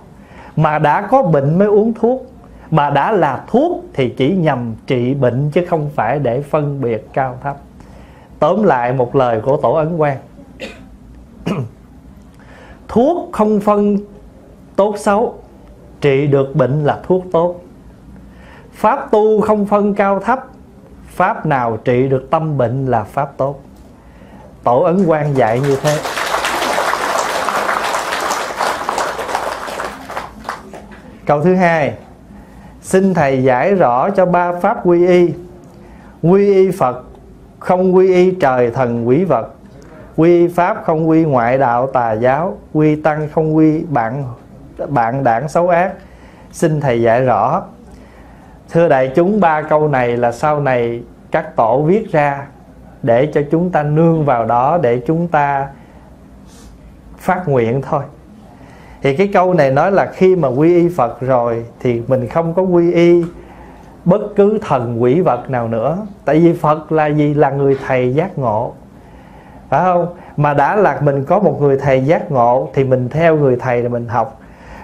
Mà đã có bệnh mới uống thuốc, mà đã là thuốc thì chỉ nhằm trị bệnh chứ không phải để phân biệt cao thấp. Tóm lại một lời của tổ Ấn Quang, thuốc không phân tốt xấu, trị được bệnh là thuốc tốt. Pháp tu không phân cao thấp, pháp nào trị được tâm bệnh là pháp tốt. Tổ Ấn Quang dạy như thế. Câu thứ hai, xin thầy giải rõ cho ba pháp quy y: quy y Phật, không quy y trời thần quỷ vật; quy y pháp, không quy ngoại đạo tà giáo; quy tăng, không quy bạn bạn đảng xấu ác. Xin thầy giải rõ. Thưa đại chúng, ba câu này là sau này các tổ viết ra để cho chúng ta nương vào đó để chúng ta phát nguyện thôi. Thì cái câu này nói là khi mà quy y Phật rồi thì mình không có quy y bất cứ thần quỷ vật nào nữa. Tại vì Phật là gì? Là người thầy giác ngộ, phải không? Mà đã là mình có một người thầy giác ngộ thì mình theo người thầy là mình học.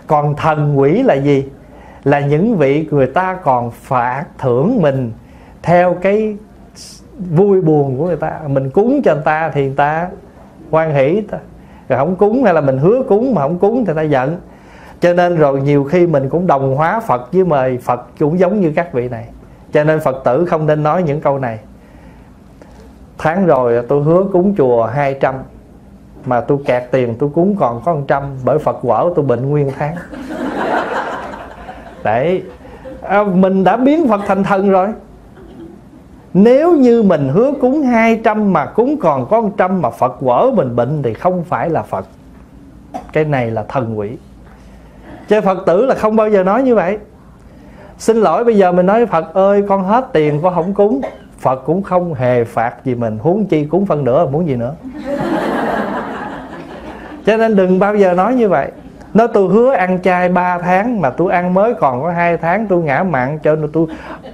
Còn thần quỷ là gì? Là những vị người ta còn phạt thưởng mình theo cái vui buồn của người ta. Mình cúng cho người ta thì người ta hoan hỷ, rồi không cúng, hay là mình hứa cúng mà không cúng thì ta giận. Cho nên rồi nhiều khi mình cũng đồng hóa Phật với mời Phật, cũng giống như các vị này. Cho nên Phật tử không nên nói những câu này: tháng rồi tôi hứa cúng chùa hai trăm, mà tôi kẹt tiền tôi cúng còn có một trăm, bởi Phật quở tôi bệnh nguyên tháng. Đấy, à, mình đã biến Phật thành thần rồi. Nếu như mình hứa cúng hai trăm mà cúng còn có một trăm mà Phật quở mình bệnh thì không phải là Phật. Cái này là thần quỷ. Chứ Phật tử là không bao giờ nói như vậy. Xin lỗi, bây giờ mình nói Phật ơi con hết tiền con không cúng, Phật cũng không hề phạt gì mình, huống chi cúng phân nửa muốn gì nữa. Cho nên đừng bao giờ nói như vậy. Nói tôi hứa ăn chay ba tháng mà tôi ăn mới còn có hai tháng, tôi ngã mặn cho nên tôi,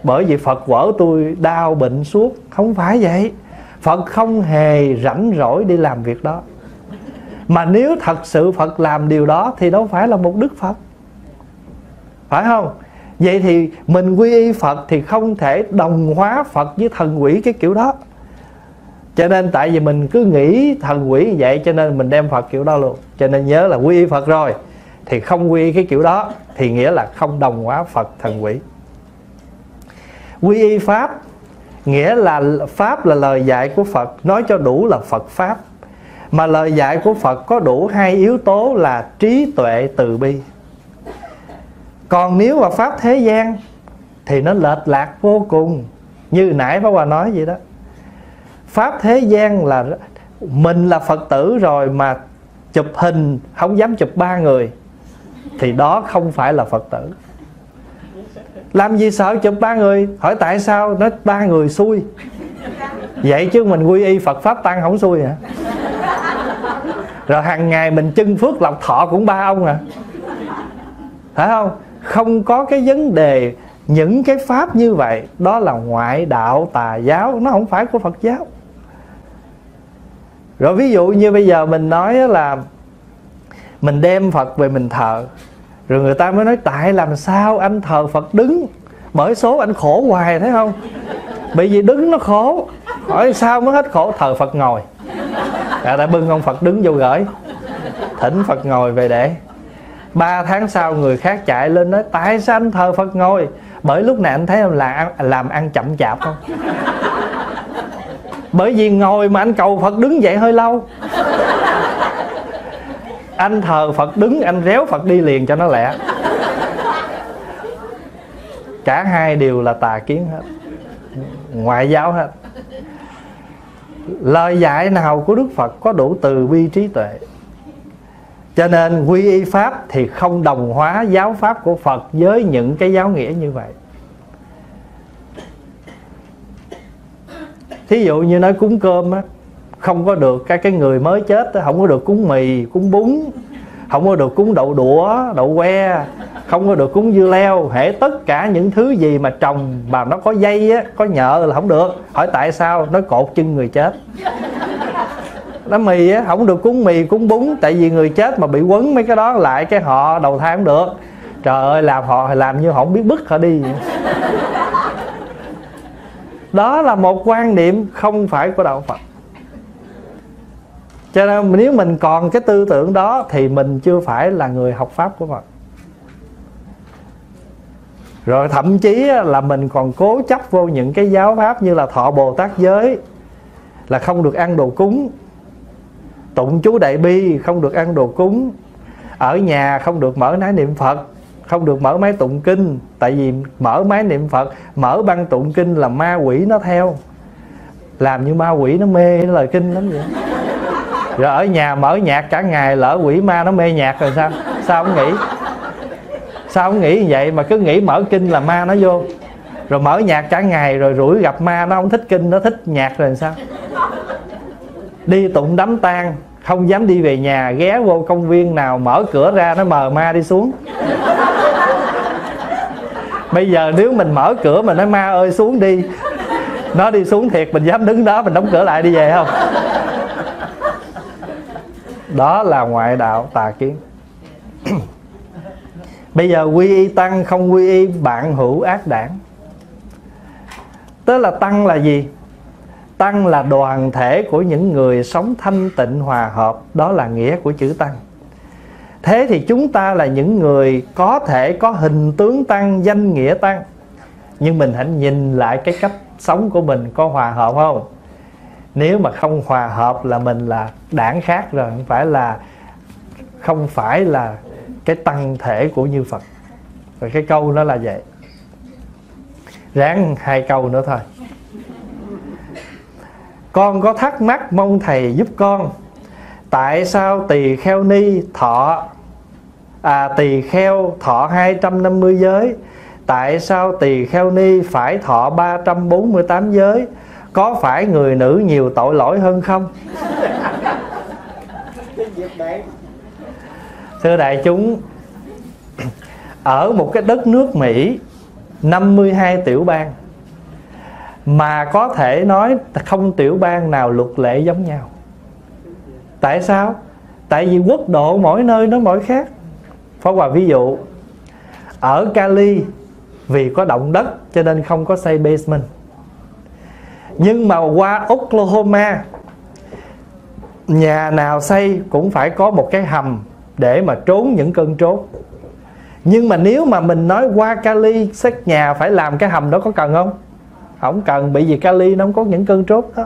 bởi vì Phật quở tôi đau bệnh suốt. Không phải vậy. Phật không hề rảnh rỗi đi làm việc đó. Mà nếu thật sự Phật làm điều đó thì đâu phải là một Đức Phật, phải không? Vậy thì mình quy y Phật thì không thể đồng hóa Phật với thần quỷ cái kiểu đó. Cho nên tại vì mình cứ nghĩ thần quỷ vậy cho nên mình đem Phật kiểu đó luôn. Cho nên nhớ là quy y Phật rồi thì không quy y cái kiểu đó, thì nghĩa là không đồng hóa Phật thần quỷ. Quy y Pháp nghĩa là Pháp là lời dạy của Phật, nói cho đủ là Phật Pháp. Mà lời dạy của Phật có đủ hai yếu tố là trí tuệ từ bi. Còn nếu mà Pháp thế gian thì nó lệch lạc vô cùng. Như nãy Pháp Hòa nói vậy đó, Pháp thế gian là mình là Phật tử rồi mà chụp hình không dám chụp ba người thì đó không phải là Phật tử. Làm gì sợ chụp ba người? Hỏi tại sao? Nói ba người xui. Vậy chứ mình quy y Phật Pháp Tăng không xui hả? Rồi hàng ngày mình chưng phước lộc thọ cũng ba ông hả? Phải không? Không có cái vấn đề. Những cái pháp như vậy đó là ngoại đạo tà giáo, nó không phải của Phật giáo. Rồi ví dụ như bây giờ mình nói là mình đem Phật về mình thờ, rồi người ta mới nói tại làm sao anh thờ Phật đứng, bởi số anh khổ hoài, thấy không? Bởi vì đứng nó khổ. Hỏi sao mới hết khổ? Thờ Phật ngồi. Rồi ta bưng ông Phật đứng vô gửi, thỉnh Phật ngồi về để. Ba tháng sau người khác chạy lên nói tại sao anh thờ Phật ngồi? Bởi lúc này anh thấy là làm, làm ăn chậm chạp không? Bởi vì ngồi mà anh cầu Phật đứng dậy hơi lâu. Anh thờ Phật đứng, anh réo Phật đi liền cho nó lẹ. Cả hai đều là tà kiến hết, ngoại giáo hết. Lời dạy nào của Đức Phật có đủ từ bi trí tuệ. Cho nên quy y Pháp thì không đồng hóa giáo Pháp của Phật với những cái giáo nghĩa như vậy. Thí dụ như nói cúng cơm á, không có được cái, cái người mới chết á, không có được cúng mì, cúng bún, không có được cúng đậu đũa, đậu que, không có được cúng dưa leo. Hễ tất cả những thứ gì mà trồng mà nó có dây á, có nhợ là không được. Hỏi tại sao? Nó cột chân người chết. Nó mì á, không được cúng mì, cúng bún, tại vì người chết mà bị quấn mấy cái đó lại cái họ đầu thai không được. Trời ơi, làm họ làm như họ không biết bứt họ đi. Đó là một quan niệm không phải của đạo Phật. Cho nên nếu mình còn cái tư tưởng đó thì mình chưa phải là người học Pháp của Phật. Rồi thậm chí là mình còn cố chấp vô những cái giáo Pháp như là thọ Bồ Tát giới là không được ăn đồ cúng, tụng chú Đại Bi không được ăn đồ cúng, ở nhà không được mở nái niệm Phật, không được mở máy tụng kinh. Tại vì mở máy niệm Phật, mở băng tụng kinh là ma quỷ nó theo, làm như ma quỷ nó mê lời kinh lắm vậy. Rồi ở nhà mở nhạc cả ngày, lỡ quỷ ma nó mê nhạc rồi sao? Sao không nghĩ? Sao không nghĩ vậy mà cứ nghĩ mở kinh là ma nó vô, rồi mở nhạc cả ngày, rồi rủi gặp ma nó không thích kinh, nó thích nhạc rồi sao? Đi tụng đám tang không dám đi về nhà, ghé vô công viên nào mở cửa ra nó mờ ma đi xuống. Bây giờ nếu mình mở cửa mà nói ma ơi xuống đi, nó đi xuống thiệt, mình dám đứng đó mình đóng cửa lại đi về không? Đó là ngoại đạo tà kiến. Bây giờ quy y tăng không quy y bạn hữu ác đảng. Tức là tăng là gì? Tăng là đoàn thể của những người sống thanh tịnh hòa hợp. Đó là nghĩa của chữ tăng. Thế thì chúng ta là những người có thể có hình tướng tăng, danh nghĩa tăng, nhưng mình hãy nhìn lại cái cách sống của mình có hòa hợp không. Nếu mà không hòa hợp là mình là đảng khác rồi, không phải là không phải là cái tăng thể của Như Phật. Rồi cái câu nó là vậy. Ráng hai câu nữa thôi. Con có thắc mắc mong thầy giúp con. Tại sao tỳ kheo ni thọ à tỳ kheo thọ hai trăm năm mươi giới, tại sao tỳ kheo ni phải thọ ba trăm bốn mươi tám giới? Có phải người nữ nhiều tội lỗi hơn không? Thưa đại chúng, ở một cái đất nước Mỹ năm mươi hai tiểu bang, mà có thể nói không tiểu bang nào luật lệ giống nhau. Tại sao? Tại vì quốc độ mỗi nơi nó mỗi khác. Pháp Hòa ví dụ, ở Cali vì có động đất cho nên không có xây basement. Nhưng mà qua Oklahoma, nhà nào xây cũng phải có một cái hầm để mà trốn những cơn trốt. Nhưng mà nếu mà mình nói qua Cali xách nhà phải làm cái hầm đó có cần không? Không cần, bởi vì Cali nó không có những cơn trốt đó.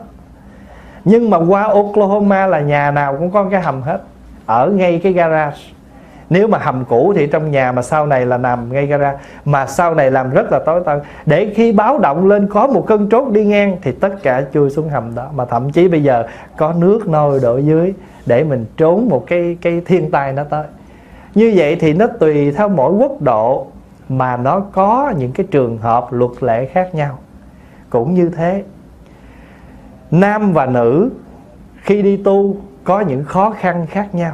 Nhưng mà qua Oklahoma là nhà nào cũng có cái hầm hết, ở ngay cái garage. Nếu mà hầm cũ thì trong nhà, mà sau này là nằm ngay gara, mà sau này làm rất là tối tân, để khi báo động lên có một cơn trốt đi ngang thì tất cả chui xuống hầm đó. Mà thậm chí bây giờ có nước nôi đổ dưới để mình trốn một cái cái thiên tai nó tới. Như vậy thì nó tùy theo mỗi quốc độ mà nó có những cái trường hợp luật lệ khác nhau. Cũng như thế, nam và nữ khi đi tu có những khó khăn khác nhau,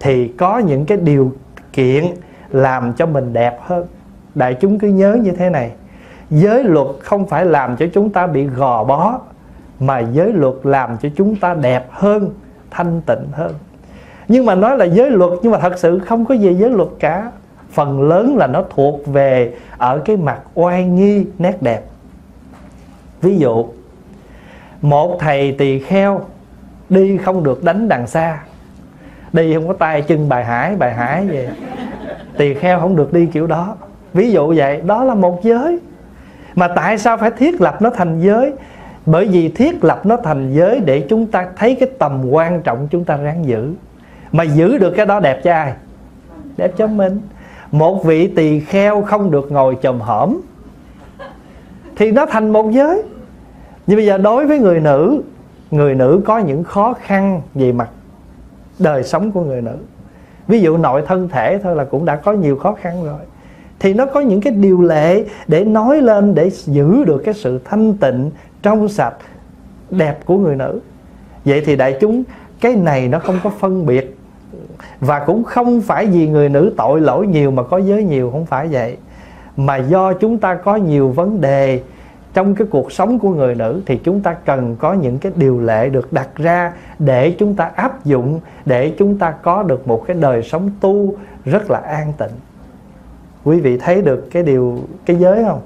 thì có những cái điều kiện làm cho mình đẹp hơn. Đại chúng cứ nhớ như thế này: giới luật không phải làm cho chúng ta bị gò bó, mà giới luật làm cho chúng ta đẹp hơn, thanh tịnh hơn. Nhưng mà nói là giới luật, nhưng mà thật sự không có gì giới luật cả. Phần lớn là nó thuộc về ở cái mặt oai nghi, nét đẹp. Ví dụ, một thầy tỳ kheo đi không được đánh đằng xa, đi không có tay chân bài hải, bài hải vậy. Tỳ kheo không được đi kiểu đó. Ví dụ vậy, đó là một giới. Mà tại sao phải thiết lập nó thành giới? Bởi vì thiết lập nó thành giới để chúng ta thấy cái tầm quan trọng chúng ta ráng giữ. Mà giữ được cái đó đẹp cho ai? Đẹp cho mình. Một vị tỳ kheo không được ngồi chồm hổm thì nó thành một giới. Nhưng bây giờ đối với người nữ, người nữ có những khó khăn về mặt đời sống của người nữ. Ví dụ nội thân thể thôi là cũng đã có nhiều khó khăn rồi, thì nó có những cái điều lệ để nói lên, để giữ được cái sự thanh tịnh, trong sạch, đẹp của người nữ. Vậy thì đại chúng, cái này nó không có phân biệt. Và cũng không phải vì người nữ tội lỗi nhiều mà có giới nhiều, không phải vậy. Mà do chúng ta có nhiều vấn đề trong cái cuộc sống của người nữ, thì chúng ta cần có những cái điều lệ được đặt ra để chúng ta áp dụng, để chúng ta có được một cái đời sống tu rất là an tịnh. Quý vị thấy được cái điều, cái giới không?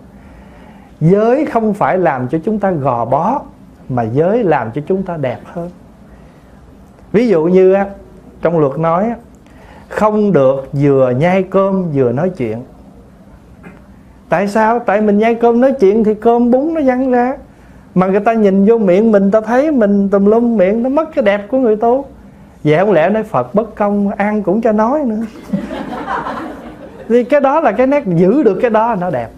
Giới không phải làm cho chúng ta gò bó, mà giới làm cho chúng ta đẹp hơn. Ví dụ như trong luật nói không được vừa nhai cơm vừa nói chuyện. Tại sao? Tại mình nhai cơm nói chuyện thì cơm bún nó văng ra, mà người ta nhìn vô miệng mình, ta thấy mình tùm lum miệng, nó mất cái đẹp của người tu. Vậy không lẽ nói Phật bất công, ăn cũng cho nói nữa. Thì cái đó là cái nét giữ được cái đó nó đẹp.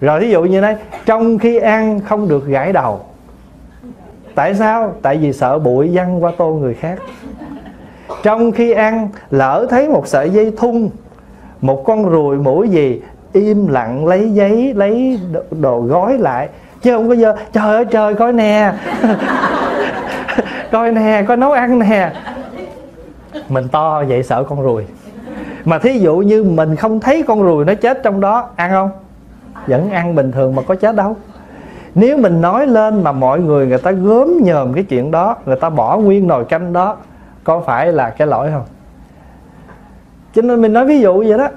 Rồi ví dụ như này, trong khi ăn không được gãi đầu. Tại sao? Tại vì sợ bụi văng qua tô người khác. Trong khi ăn, lỡ thấy một sợi dây thun, một con ruồi mũi gì, im lặng lấy giấy, lấy đồ gói lại, chứ không có dơ, trời ơi trời, coi nè coi nè, coi nấu ăn nè. Mình to vậy sợ con ruồi. Mà thí dụ như mình không thấy con ruồi nó chết trong đó, ăn không? Vẫn ăn bình thường mà có chết đâu. Nếu mình nói lên mà mọi người người ta gớm nhòm cái chuyện đó, người ta bỏ nguyên nồi canh đó, có phải là cái lỗi không? Cho nên mình nói ví dụ vậy đó.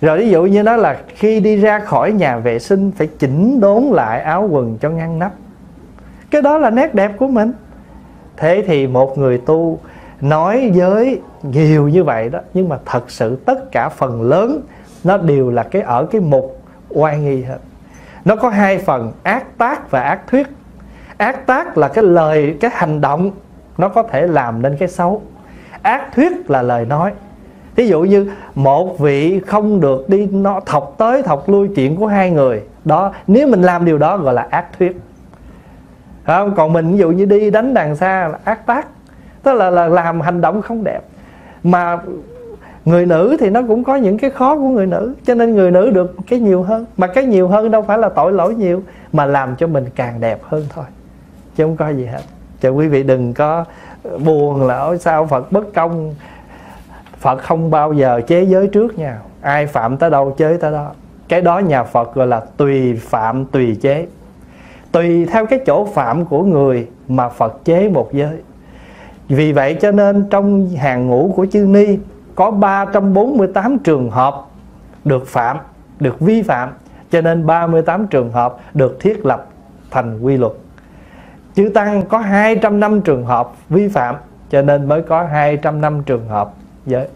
Rồi ví dụ như đó là khi đi ra khỏi nhà vệ sinh phải chỉnh đốn lại áo quần cho ngăn nắp. Cái đó là nét đẹp của mình. Thế thì một người tu nói giới nhiều như vậy đó, nhưng mà thật sự tất cả phần lớn nó đều là cái ở cái mục oai nghi hết. Nó có hai phần: ác tác và ác thuyết. Ác tác là cái lời, cái hành động, nó có thể làm nên cái xấu. Ác thuyết là lời nói. Ví dụ như một vị không được đi nó thọc tới thọc lui chuyện của hai người đó, nếu mình làm điều đó gọi là ác thuyết. Không? Còn mình ví dụ như đi đánh đàn xa là ác tác, tức là, là làm hành động không đẹp. Mà người nữ thì nó cũng có những cái khó của người nữ, cho nên người nữ được cái nhiều hơn. Mà cái nhiều hơn đâu phải là tội lỗi nhiều, mà làm cho mình càng đẹp hơn thôi, chứ không có gì hết. Chứ quý vị đừng có buồn là ôi sao Phật bất công. Phật không bao giờ chế giới trước nha. Ai phạm tới đâu chế tới đó. Cái đó nhà Phật gọi là tùy phạm tùy chế. Tùy theo cái chỗ phạm của người mà Phật chế một giới. Vì vậy cho nên trong hàng ngũ của chư ni có ba trăm bốn mươi tám trường hợp được phạm, được vi phạm. Cho nên ba mươi tám trường hợp được thiết lập thành quy luật. Chư tăng có hai trăm năm mươi trường hợp vi phạm, cho nên mới có hai trăm năm mươi trường hợp giới.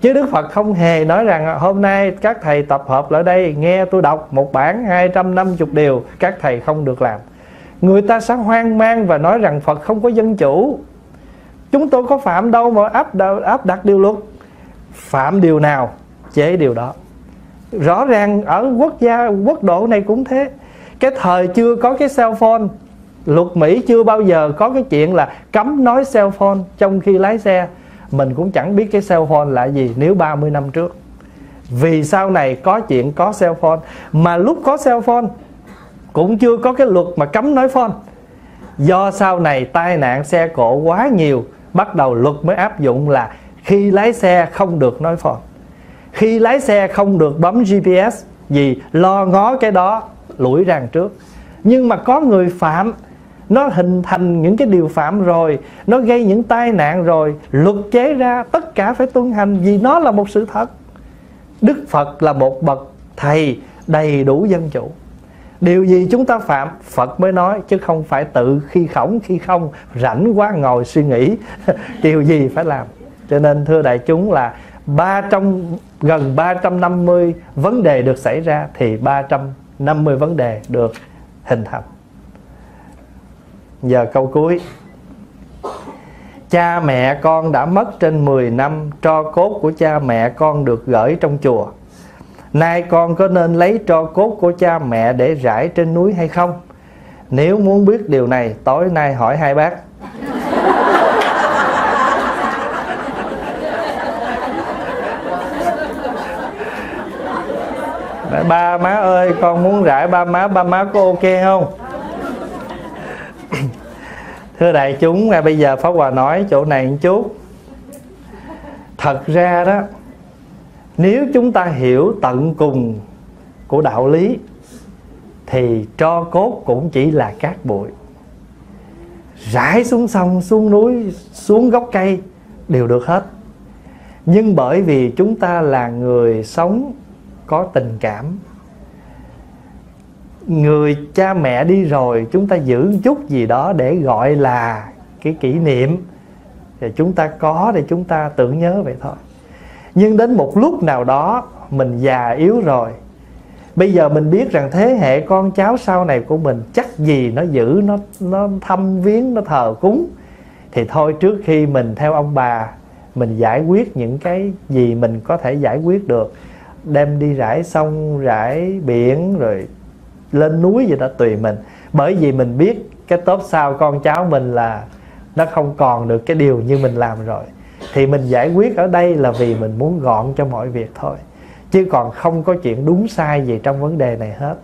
Chứ Đức Phật không hề nói rằng hôm nay các thầy tập hợp lại đây nghe tôi đọc một bản hai trăm năm mươi điều các thầy không được làm. Người ta sẽ hoang mang và nói rằng Phật không có dân chủ. Chúng tôi có phạm đâu mà áp đặt, áp đặt điều luật. Phạm điều nào chế điều đó. Rõ ràng ở quốc gia, quốc độ này cũng thế. Cái thời chưa có cái cell phone, luật Mỹ chưa bao giờ có cái chuyện là cấm nói cell phone trong khi lái xe. Mình cũng chẳng biết cái cell phone là gì nếu ba mươi năm trước. Vì sau này có chuyện có cell phone. Mà lúc có cell phone cũng chưa có cái luật mà cấm nói phone. Do sau này tai nạn xe cộ quá nhiều, bắt đầu luật mới áp dụng là khi lái xe không được nói phone, khi lái xe không được bấm giê pê ét, vì lo ngó cái đó lủi ràng trước. Nhưng mà có người phạm, nó hình thành những cái điều phạm rồi, nó gây những tai nạn rồi, luật chế ra tất cả phải tuân hành, vì nó là một sự thật. Đức Phật là một bậc thầy đầy đủ dân chủ. Điều gì chúng ta phạm Phật mới nói, chứ không phải tự khi khổng khi không, rảnh quá ngồi suy nghĩ điều gì phải làm. Cho nên thưa đại chúng là ba trăm, gần ba trăm năm mươi vấn đề được xảy ra thì ba trăm năm mươi vấn đề được hình thành. Giờ câu cuối. Cha mẹ con đã mất trên mười năm, tro cốt của cha mẹ con được gửi trong chùa. Nay con có nên lấy tro cốt của cha mẹ để rải trên núi hay không? Nếu muốn biết điều này, tối nay hỏi hai bác. Ba má ơi, con muốn rải ba má, ba má có ok không? Thưa đại chúng, bây giờ Pháp Hòa nói chỗ này một chút. Thật ra đó, nếu chúng ta hiểu tận cùng của đạo lý thì tro cốt cũng chỉ là cát bụi. Rải xuống sông, xuống núi, xuống gốc cây đều được hết. Nhưng bởi vì chúng ta là người sống có tình cảm, người cha mẹ đi rồi chúng ta giữ chút gì đó để gọi là cái kỷ niệm, thì chúng ta có để chúng ta tưởng nhớ vậy thôi. Nhưng đến một lúc nào đó mình già yếu rồi, bây giờ mình biết rằng thế hệ con cháu sau này của mình chắc gì nó giữ, nó, nó thăm viếng, nó thờ cúng, thì thôi trước khi mình theo ông bà, mình giải quyết những cái gì mình có thể giải quyết được, đem đi rải sông, rải biển, rồi lên núi vậy đó tùy mình. Bởi vì mình biết cái tốp sau con cháu mình là nó không còn được cái điều như mình làm rồi, thì mình giải quyết ở đây là vì mình muốn gọn cho mọi việc thôi. Chứ còn không có chuyện đúng sai gì trong vấn đề này hết,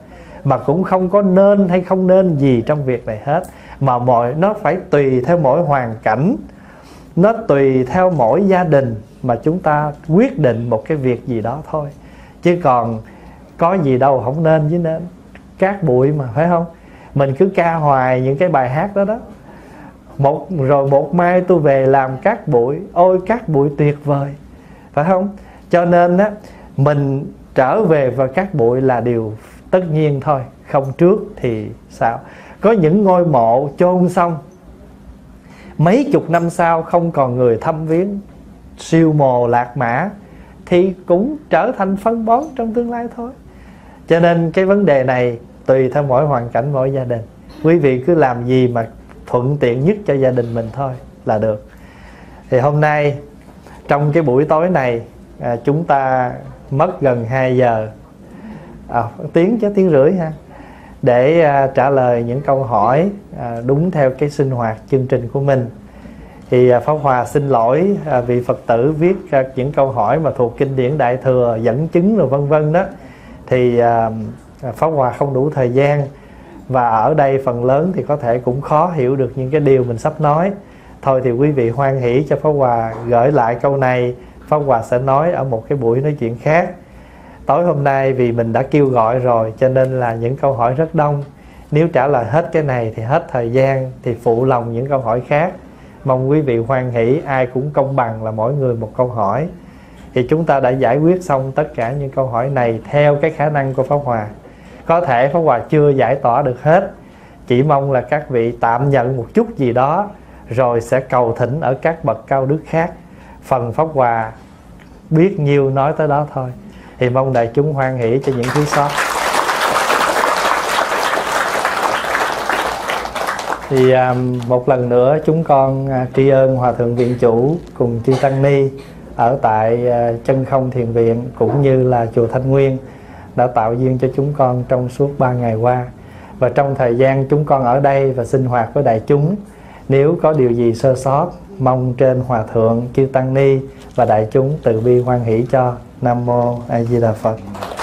mà cũng không có nên hay không nên gì trong việc này hết. Mà mọi nó phải tùy theo mỗi hoàn cảnh, nó tùy theo mỗi gia đình mà chúng ta quyết định một cái việc gì đó thôi. Chứ còn có gì đâu không nên chứ nên. Cát bụi mà, phải không? Mình cứ ca hoài những cái bài hát đó đó. Một, rồi một mai tôi về làm cát bụi, ôi cát bụi tuyệt vời, phải không? Cho nên á, mình trở về vào cát bụi là điều tất nhiên thôi, không trước thì sao. Có những ngôi mộ chôn xong, mấy chục năm sau không còn người thăm viếng, siêu mồ lạc mã, thì cũng trở thành phân bón trong tương lai thôi. Cho nên cái vấn đề này tùy theo mỗi hoàn cảnh, mỗi gia đình. Quý vị cứ làm gì mà thuận tiện nhất cho gia đình mình thôi là được. Thì hôm nay trong cái buổi tối này à, chúng ta mất gần hai giờ, à, tiếng chứ tiếng rưỡi ha, để à, trả lời những câu hỏi à, đúng theo cái sinh hoạt chương trình của mình. Thì à, Pháp Hòa xin lỗi à, vị Phật tử viết à, những câu hỏi mà thuộc kinh điển Đại Thừa, dẫn chứng rồi vân vân đó, thì à, Pháp Hòa không đủ thời gian. Và ở đây phần lớn thì có thể cũng khó hiểu được những cái điều mình sắp nói. Thôi thì quý vị hoan hỷ cho Pháp Hòa gửi lại câu này, Pháp Hòa sẽ nói ở một cái buổi nói chuyện khác. Tối hôm nay vì mình đã kêu gọi rồi, cho nên là những câu hỏi rất đông. Nếu trả lời hết cái này thì hết thời gian, thì phụ lòng những câu hỏi khác. Mong quý vị hoan hỷ, ai cũng công bằng là mỗi người một câu hỏi. Thì chúng ta đã giải quyết xong tất cả những câu hỏi này theo cái khả năng của Pháp Hòa. Có thể Pháp Hòa chưa giải tỏa được hết, chỉ mong là các vị tạm nhận một chút gì đó, rồi sẽ cầu thỉnh ở các bậc cao đức khác. Phần Pháp Hòa biết nhiều nói tới đó thôi. Thì mong đại chúng hoan hỷ cho những thứ sót. Thì một lần nữa chúng con tri ân Hòa Thượng Viện Chủ cùng Chư Tăng Ni ở tại Chân Không Thiền Viện cũng như là Chùa Thanh Nguyên đã tạo duyên cho chúng con trong suốt ba ngày qua. Và trong thời gian chúng con ở đây và sinh hoạt với đại chúng, nếu có điều gì sơ sót, mong trên Hòa Thượng, Chư Tăng Ni và đại chúng từ bi hoan hỷ cho. Nam Mô A Di Đà Phật.